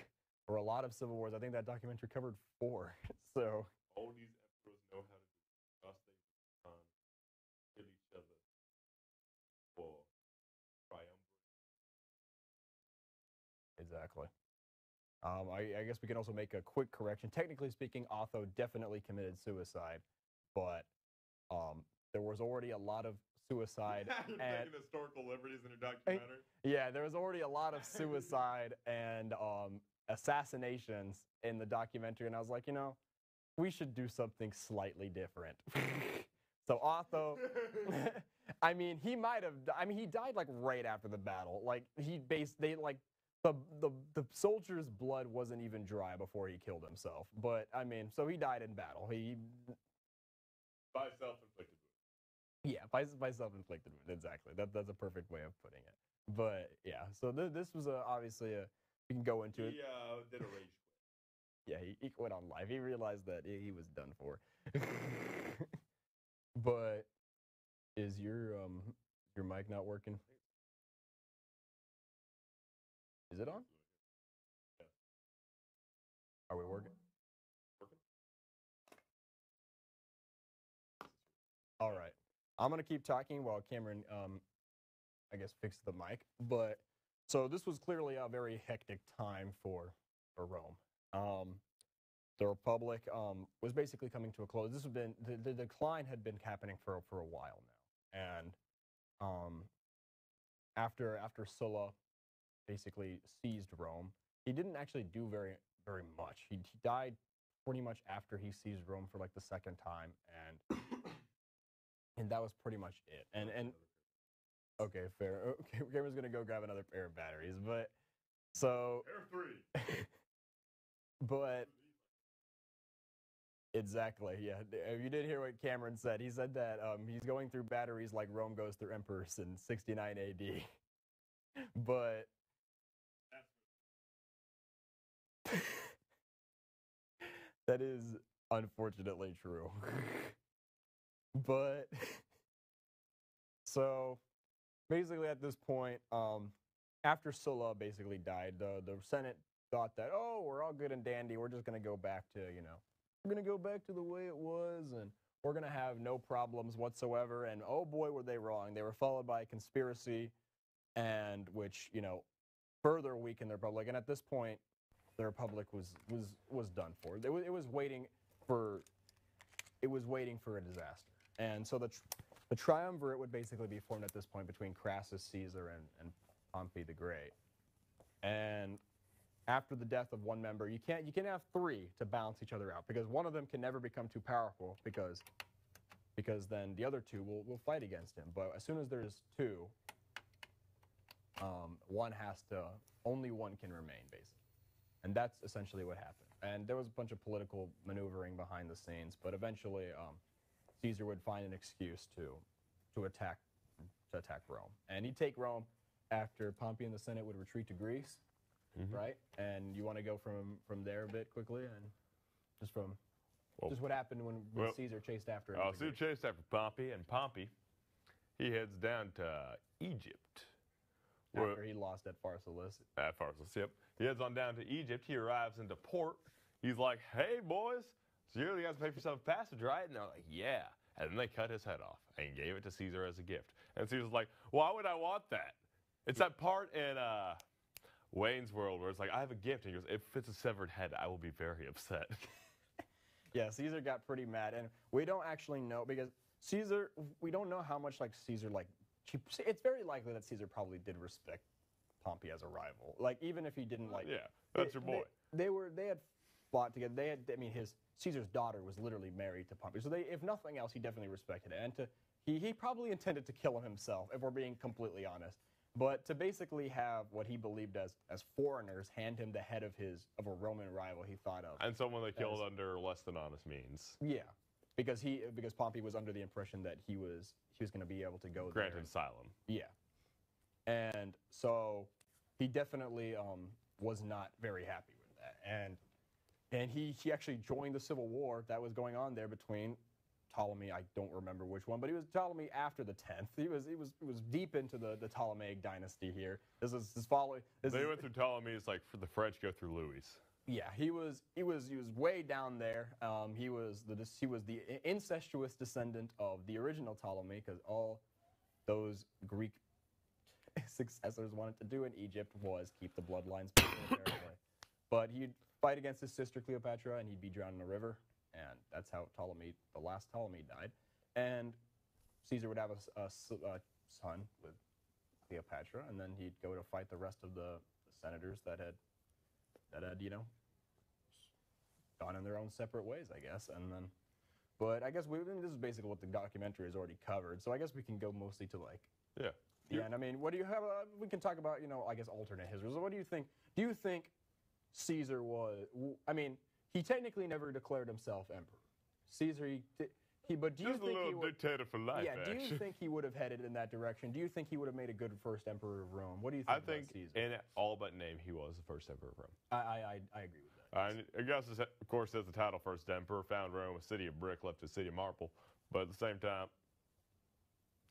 were a lot of civil wars. I think that documentary covered four. So all these emperors know how to. Exactly. Um, I, I guess we can also make a quick correction. Technically speaking, Otho definitely committed suicide, but um, there was already a lot of suicide. You're taking historical liberties in a documentary. Yeah, there was already a lot of suicide and um, assassinations in the documentary, and I was like, you know, we should do something slightly different. So Otho, I mean, he might have. I mean, he died like right after the battle. Like he based they like. The, the the soldier's blood wasn't even dry before he killed himself. But, I mean, so he died in battle. He By self-inflicted wound. Yeah, by, by self-inflicted wound, exactly. That, that's a perfect way of putting it. But, yeah, so th this was a, obviously a... You can go into he, it. He uh, did a rage quit. Yeah, he, he quit on life. He realized that he, he was done for. But is your um your mic not working? Is it on? Yeah. Are we working? Working. All right. I'm going to keep talking while Cameron, um, I guess, fixes the mic. But so this was clearly a very hectic time for, for Rome. Um, the Republic um, was basically coming to a close. This had been, the, the decline had been happening for, for a while now. And um, after, after Sulla basically seized Rome, he didn't actually do very, very much. He, he died pretty much after he seized Rome for like the second time, and and that was pretty much it. And and okay, fair. Okay, Cameron's gonna go grab another pair of batteries, but so pair three. But exactly, yeah. You did hear what Cameron said. He said that um, he's going through batteries like Rome goes through emperors in sixty-nine A D. But. That is unfortunately true. But so basically at this point, um, after Sulla basically died, the, the Senate thought that, oh, we're all good and dandy. We're just going to go back to, you know, we're going to go back to the way it was, and we're going to have no problems whatsoever. And oh boy, were they wrong. They were followed by a conspiracy, and which, you know, further weakened the Republic. And at this point, the Republic was was was done for. It was, it was waiting for, it was waiting for a disaster. And so the tri the triumvirate would basically be formed at this point between Crassus, Caesar, and, and Pompey the Great. And after the death of one member, you can't you can't have three to balance each other out, because one of them can never become too powerful, because because then the other two will will fight against him. But as soon as there's two, um, one has to only one can remain basically. And that's essentially what happened. And there was a bunch of political maneuvering behind the scenes, but eventually um, Caesar would find an excuse to, to, attack, to attack Rome. And he'd take Rome after Pompey and the Senate would retreat to Greece, mm-hmm. right? And you want to go from, from there a bit quickly, and just from well, just what happened when, when well, Caesar chased after him. Uh, Caesar chased after Pompey, and Pompey, he heads down to uh, Egypt. After We're, he lost at Pharsalus. At Pharsalus, yep. He heads on down to Egypt. He arrives into port. He's like, hey, boys, so you're the guys who pay for some passage, right? And they're like, yeah. And then they cut his head off and gave it to Caesar as a gift. And Caesar's like, why would I want that? It's yeah. that part in uh, Wayne's World where it's like, I have a gift. And he goes, if it's a severed head, I will be very upset. Yeah, Caesar got pretty mad. And we don't actually know, because Caesar, we don't know how much like Caesar, like, it's very likely that Caesar probably did respect Pompey as a rival. Like, even if he didn't like... Yeah, that's they, your boy. They, they were, they had fought together. They had, I mean, his, Caesar's daughter was literally married to Pompey. So they, if nothing else, he definitely respected it. And to, he, he probably intended to kill him himself, if we're being completely honest. But to basically have what he believed as as foreigners hand him the head of his of a Roman rival he thought of. And someone they killed as, under less than honest means. Yeah. Because he because Pompey was under the impression that he was he was going to be able to go grant there. asylum. Yeah. And so he definitely um, was not very happy with that. And and he, he actually joined the civil war that was going on there between Ptolemy, I don't remember which one, but he was Ptolemy after the tenth. He was he was he was deep into the, the Ptolemaic dynasty here. This is this following. This they is, went through Ptolemies like the French go through Louis. Yeah, he was he was he was way down there. Um, he was the he was the incestuous descendant of the original Ptolemy, because all those Greek successors wanted to do in Egypt was keep the bloodlines. But he'd fight against his sister Cleopatra, and he'd be drowned in a river. And that's how Ptolemy, the last Ptolemy, died. And Caesar would have a, a, a son with Cleopatra, and then he'd go to fight the rest of the, the senators that had, that had, you know, gone in their own separate ways, I guess. And then, but I guess we, this is basically what the documentary has already covered. So I guess we can go mostly to like, yeah, yeah. And I mean, what do you have? Uh, we can talk about, you know, I guess alternate histories. So what do you think? Do you think Caesar was? I mean. He technically never declared himself emperor. Caesar, he, he but do you Just think a little he would, dictator for life? Yeah. Action. Do you think he would have headed in that direction? Do you think he would have made a good first emperor of Rome? What do you think? I about think Caesar? In all but name, he was the first emperor of Rome. I I I agree with that. Yes. Uh, Augustus, of course, has the title first emperor. Found Rome, a city of brick, left a city of marble. But at the same time,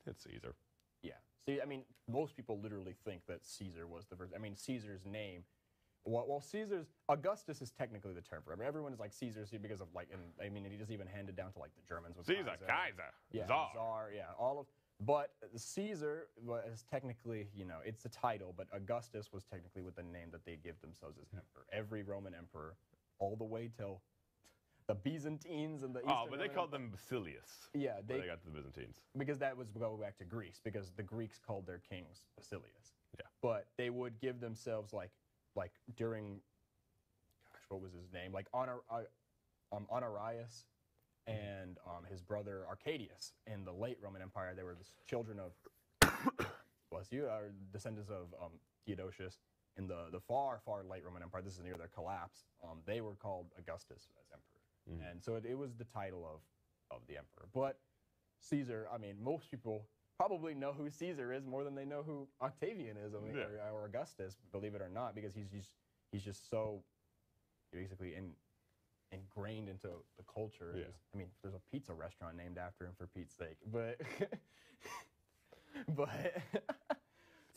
it's Caesar. Yeah. See, I mean, most people literally think that Caesar was the first. I mean, Caesar's name. Well, well, Caesar's Augustus is technically the term for him. Everyone is like Caesar's because of like, and I mean, he just even handed down to like the Germans with Caesar, Kaiser, Kaiser, yeah, Czar, Czar, yeah, all of. But Caesar was technically, you know, it's the title, but Augustus was technically with the name that they give themselves as emperor. Every Roman emperor, all the way till the Byzantines and the Eastern. Oh, but they Roman called them Basilius. Yeah, they, they got to the Byzantines because that was going back to Greece because the Greeks called their kings Basilius. Yeah, but they would give themselves like. Like during, gosh, what was his name? Like Honor, uh, um, Honorius and um, his brother Arcadius in the late Roman Empire. They were the children of, bless you, are descendants of um, Theodosius in the, the far, far late Roman Empire. This is near their collapse. Um, they were called Augustus as emperor. Mm-hmm. And so it, it was the title of, of the emperor. But Caesar, I mean, most people probably know who Caesar is more than they know who Octavian is, I mean, yeah. or, or Augustus, believe it or not, because he's just, he's just so basically in, ingrained into the culture. Yeah. I mean, there's a pizza restaurant named after him for Pete's sake, but but,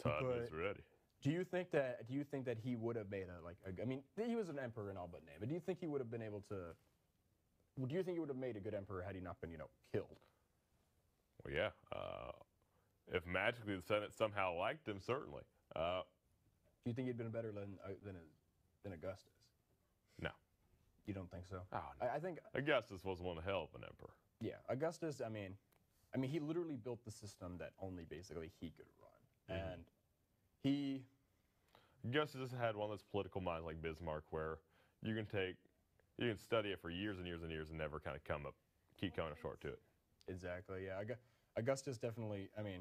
Todd but is ready. Do you think that do you think that he would have made a like? A, I mean, he was an emperor in all but name, but do you think he would have been able to? Do you think he would have made a good emperor had he not been, you know, killed? Well, yeah. Uh, If magically the Senate somehow liked him, certainly. Uh, Do you think he'd been better than uh, than, than Augustus? No. You don't think so? Oh, no. I, I think Augustus was one hell of an emperor. Yeah, Augustus. I mean, I mean, he literally built the system that only basically he could run, mm-hmm. and he. Augustus had one of those political minds like Bismarck, where you can take, you can study it for years and years and years and never kind of come up, keep coming up short to it. Exactly. Yeah. I got, Augustus definitely, I mean,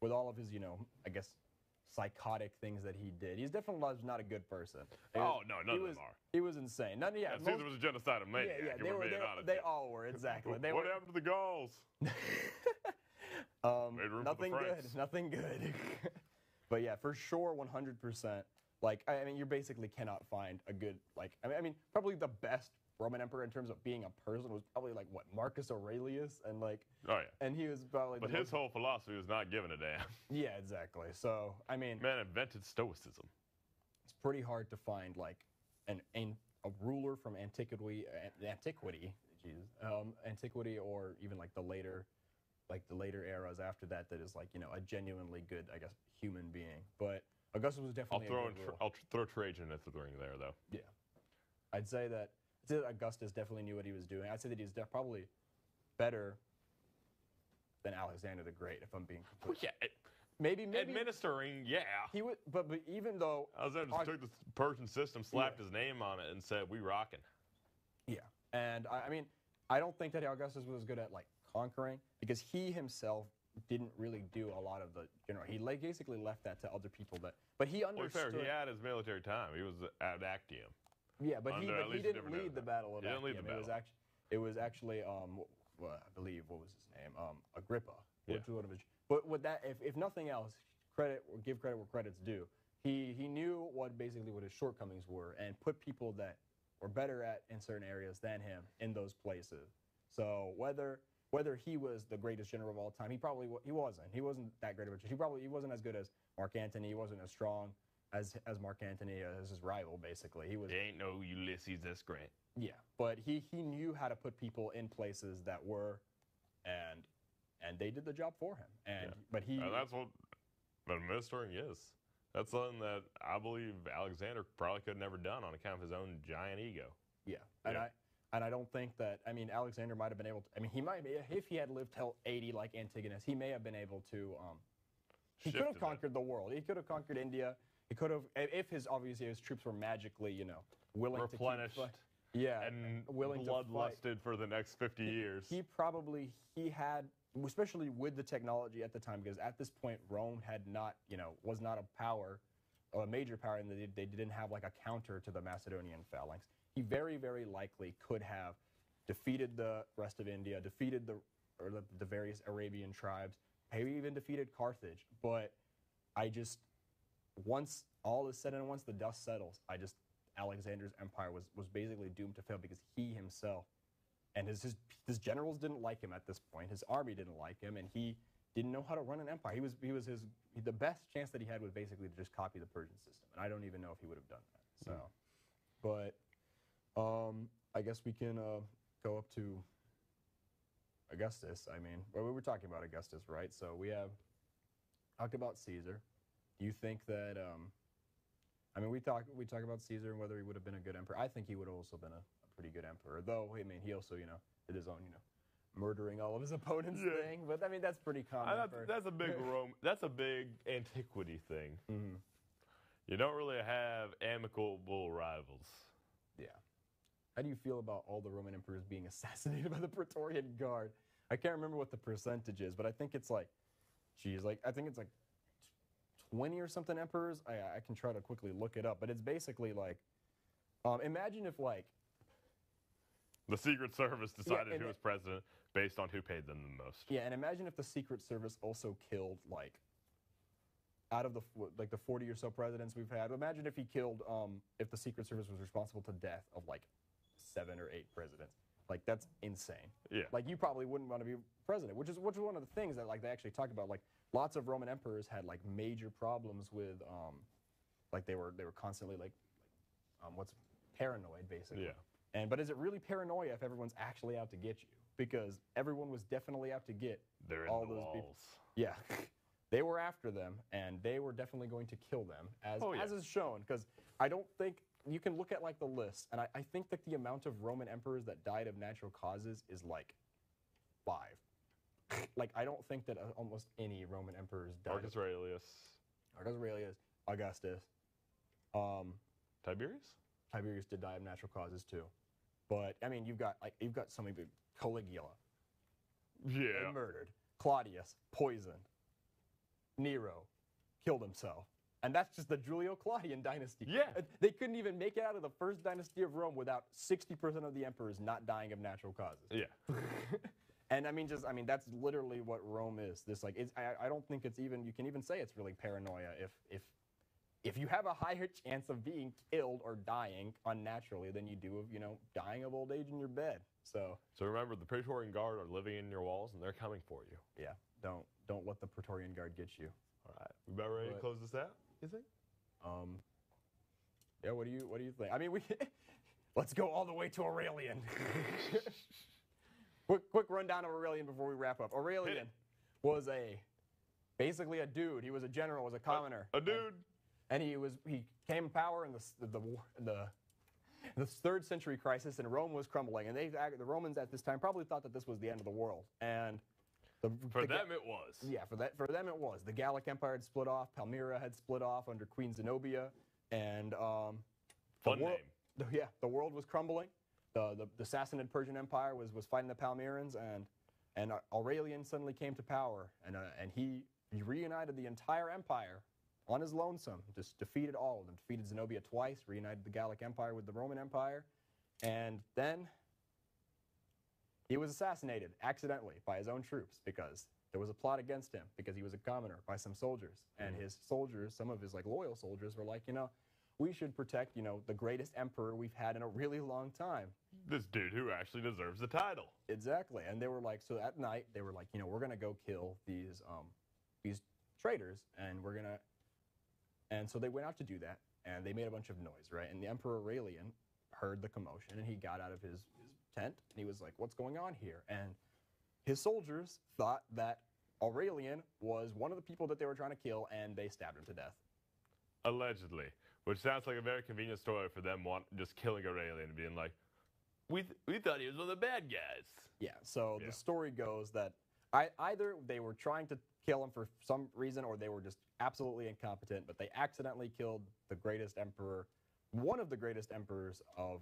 with all of his, you know, I guess, psychotic things that he did, he's definitely not a good person. He oh, was, no, none of was, them are. He was insane. None, yeah, yeah, most, Caesar was a genocidal maniac. Yeah, yeah, they, were, they, were, they all were, exactly. They what were, happened to the Gauls? um, Made room nothing for the Franks. Good, nothing good. But yeah, for sure, one hundred percent. Like, I mean, you basically cannot find a good, like, I mean, I mean, probably the best Roman emperor in terms of being a person was probably like what Marcus Aurelius and like oh yeah and he was probably but his most... whole philosophy was not giving a damn. Yeah, exactly. So I mean, man invented stoicism. It's pretty hard to find like an, an a ruler from antiquity antiquity Jesus um, antiquity or even like the later like the later eras after that that is like, you know, a genuinely good, I guess, human being. But Augustus was definitely. I'll throw a good in, ruler. I'll throw Trajan at the ring there though. Yeah, I'd say that. Augustus definitely knew what he was doing. I'd say that he was probably better than Alexander the Great, if I'm being completely well, yeah. Maybe, maybe administering, yeah. He would, but, but even though Alexander just took the Persian system, slapped yeah. his name on it, and said, "We rockin'." Yeah, and I, I mean, I don't think that Augustus was good at like conquering because he himself didn't really do a lot of the general. You know, he basically left that to other people. That, but he understood. Well, fair, he had his military time. He was at Actium. Yeah, but Under, he, but he didn't lead the battle of Actium. He didn't lead the battle. It was actually, it was actually, um, well, I believe, what was his name, um, Agrippa. Yeah. Which would have, but with that, if, if nothing else, credit or give credit where credit's due. He he knew what basically what his shortcomings were and put people that were better at in certain areas than him in those places. So whether whether he was the greatest general of all time, he probably he wasn't. He wasn't that great of a general. He probably he wasn't as good as Mark Antony. He wasn't as strong as as Mark Antony as his rival. Basically, he was. There ain't no Ulysses S. Grant. Yeah, but he he knew how to put people in places that were, and. And they did the job for him, and yeah. but he. And that's what administering is. That's something that I believe Alexander probably could have never done on account of his own giant ego. Yeah, and yeah. I and I don't think that. I mean, Alexander might have been able to. I mean, he might be, if he had lived till eighty like Antigonus, he may have been able to. Um, he Shifted could have conquered that. the world. He could have conquered India. He could have, if his obviously his troops were magically, you know, willing replenished. to keep, yeah, and willing bloodlusted for the next fifty he, years. He probably he had. Especially with the technology at the time, because at this point Rome had not, you know, was not a power, a major power, and they, they didn't have like a counter to the Macedonian phalanx. He very, very likely could have defeated the rest of India, defeated the or the, the various Arabian tribes, maybe even defeated Carthage. But I just, once all is said and once the dust settles, I just Alexander's empire was was basically doomed to fail because he himself. And his, his his generals didn't like him at this point. His army didn't like him, and he didn't know how to run an empire. He was he was his the best chance that he had was basically to just copy the Persian system, and I don't even know if he would have done that. So, mm. but um, I guess we can uh, go up to Augustus. I mean, well, we were talking about Augustus, right? So we have talked about Caesar. Do you think that? Um, I mean, we talk we talk about Caesar and whether he would have been a good emperor. I think he would have also been a pretty good emperor, though. I mean, he also, you know, did his own, you know, murdering all of his opponents yeah. thing. But I mean, that's pretty common. I, for... That's a big Rome. That's a big antiquity thing. Mm-hmm. You don't really have amicable rivals. Yeah. How do you feel about all the Roman emperors being assassinated by the Praetorian Guard? I can't remember what the percentage is, but I think it's like, geez, like I think it's like twenty or something emperors. I, I can try to quickly look it up, but it's basically like, um, imagine if like. The Secret Service decided yeah, who was president based on who paid them the most. Yeah, and imagine if the Secret Service also killed, like, out of the like the forty or so presidents we've had. Imagine if he killed, um, if the Secret Service was responsible to death of like seven or eight presidents. Like that's insane. Yeah. Like you probably wouldn't want to be president, which is which is one of the things that like they actually talk about. Like lots of Roman emperors had like major problems with, um, like they were they were constantly like, like um, what's paranoid basically. Yeah. And, but is it really paranoia if everyone's actually out to get you? Because everyone was definitely out to get They're all in the those walls. people. Yeah, they were after them, and they were definitely going to kill them, as oh, yeah. as is shown. Because I don't think you can look at like the list, and I, I think that the amount of Roman emperors that died of natural causes is like five. Like I don't think that uh, almost any Roman emperors died. Marcus Aurelius. Marcus Aurelius. Augustus. Um, Tiberius. Tiberius did die of natural causes too. But I mean, you've got like you've got so many people. Caligula, yeah, murdered. Claudius poisoned. Nero killed himself, and that's just the Julio-Claudian dynasty. Yeah, they couldn't even make it out of the first dynasty of Rome without sixty percent of the emperors not dying of natural causes. Yeah, and I mean, just I mean, that's literally what Rome is. This like, it's, I, I don't think it's even you can even say it's really paranoia if if. If you have a higher chance of being killed or dying unnaturally than you do of, you know, dying of old age in your bed. So So remember, the Praetorian Guard are living in your walls and they're coming for you. Yeah. Don't don't let the Praetorian Guard get you. All right. We about ready but, to close this out, you think? Um Yeah, what do you what do you think? I mean we let's go all the way to Aurelian. quick quick rundown of Aurelian before we wrap up. Aurelian was a basically a dude. He was a general, was a commoner. A, a dude. And, And he was he came to power in the the the, the third century crisis, and Rome was crumbling. And they the Romans at this time probably thought that this was the end of the world. And The, for the, them it was. Yeah, for that for them it was. The Gallic Empire had split off. Palmyra had split off under Queen Zenobia, and um, fun the name. The, yeah, the world was crumbling. The, the the Sassanid Persian Empire was was fighting the Palmyrans, and and Aurelian suddenly came to power, and uh, and he, he reunited the entire empire on his lonesome. Just defeated all of them. Defeated Zenobia twice. Reunited the Gallic Empire with the Roman Empire, and then. He was assassinated accidentally by his own troops because there was a plot against him because he was a commoner by some soldiers. And his soldiers, some of his like loyal soldiers, were like, you know, we should protect, you know, the greatest emperor we've had in a really long time. This dude who actually deserves the title. Exactly. And they were like, so at night they were like, you know, we're going to go kill these um, these traitors, and we're going to. And so they went out to do that, and they made a bunch of noise, right? And the Emperor Aurelian heard the commotion, and he got out of his, his tent, and he was like, what's going on here? And his soldiers thought that Aurelian was one of the people that they were trying to kill, and they stabbed him to death. Allegedly, which sounds like a very convenient story for them, want, just killing Aurelian and being like, we, th we thought he was one of the bad guys. Yeah, so yeah. The story goes that I, either they were trying to kill him for some reason, or they were just absolutely incompetent, but they accidentally killed the greatest emperor, one of the greatest emperors of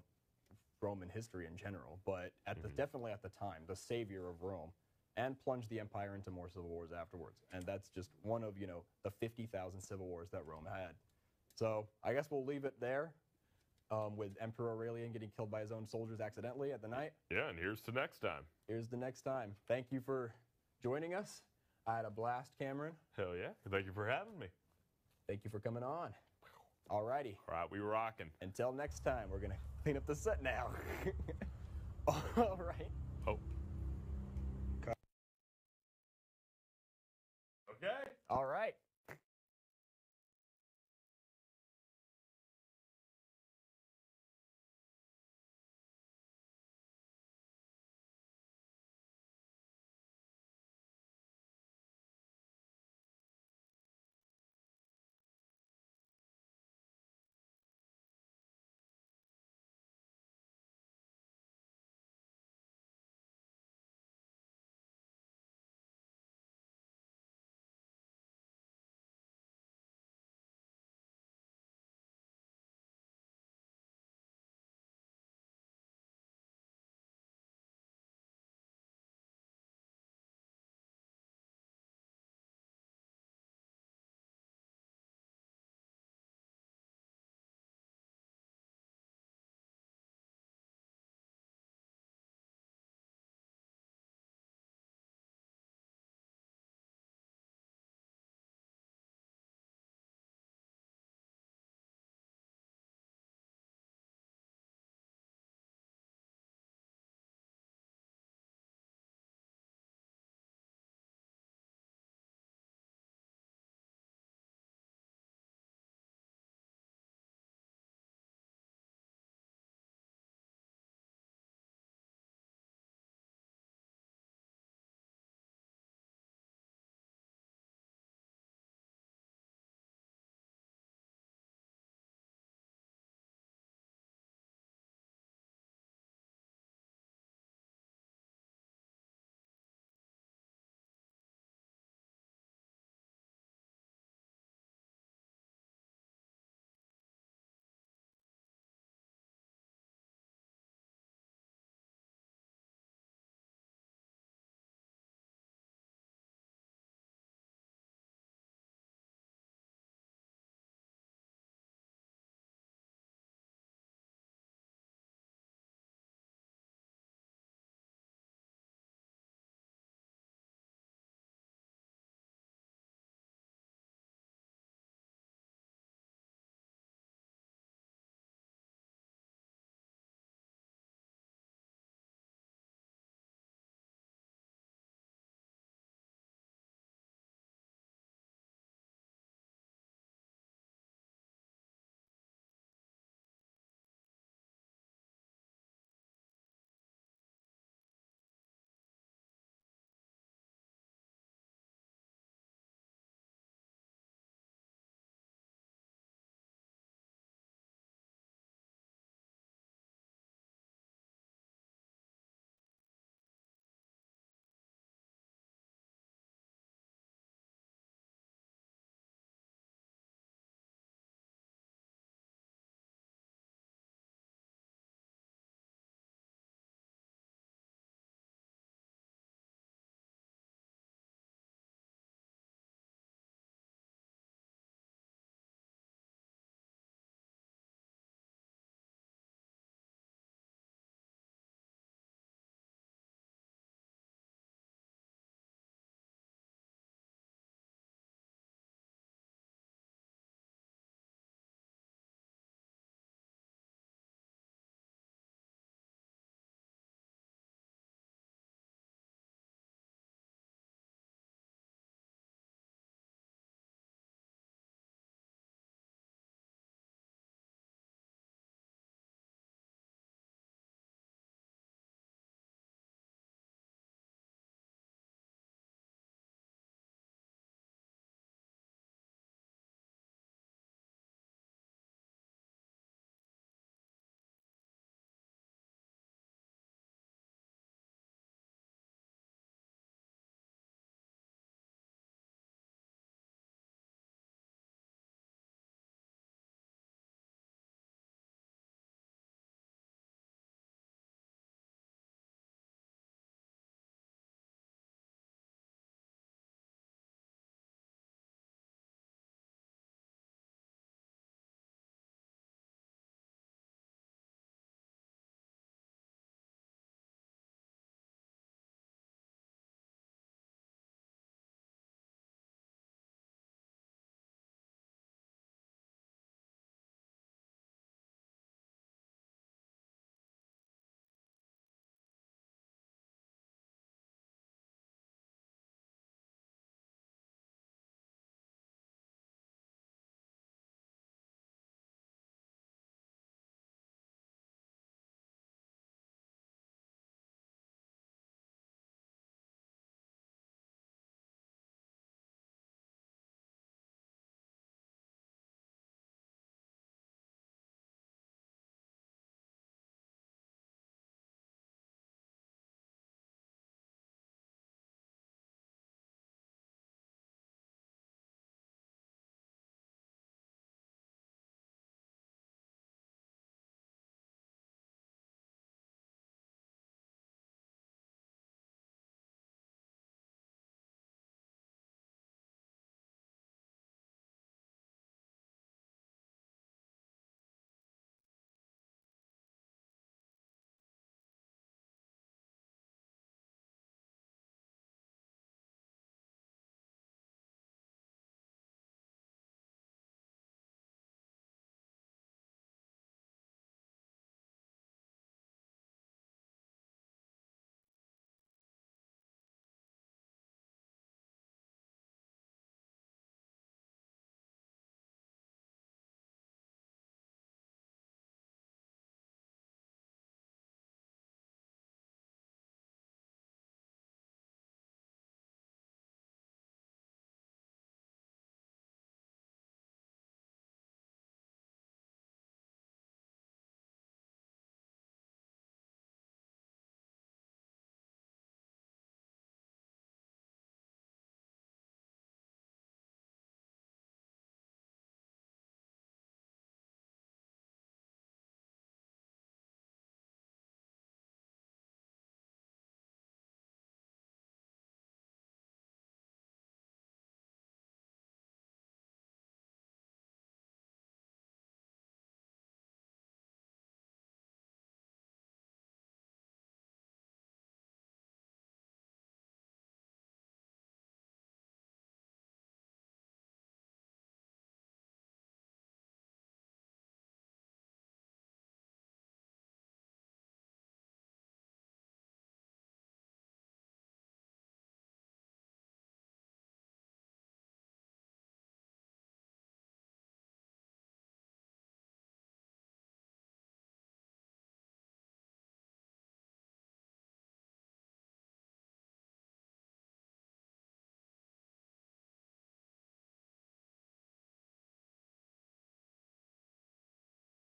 Roman history in general, but at the, mm-hmm. definitely at the time, the savior of Rome, and plunged the empire into more civil wars afterwards. And that's just one of, you know, the fifty thousand civil wars that Rome had. So I guess we'll leave it there um, with Emperor Aurelian getting killed by his own soldiers accidentally at the night. Yeah, and here's to next time. Here's the next time. Thank you for joining us. I had a blast, Cameron. Hell yeah. Thank you for having me. Thank you for coming on. Alrighty. Alright, we rockin'. Until next time, we're gonna clean up the set now. Alright.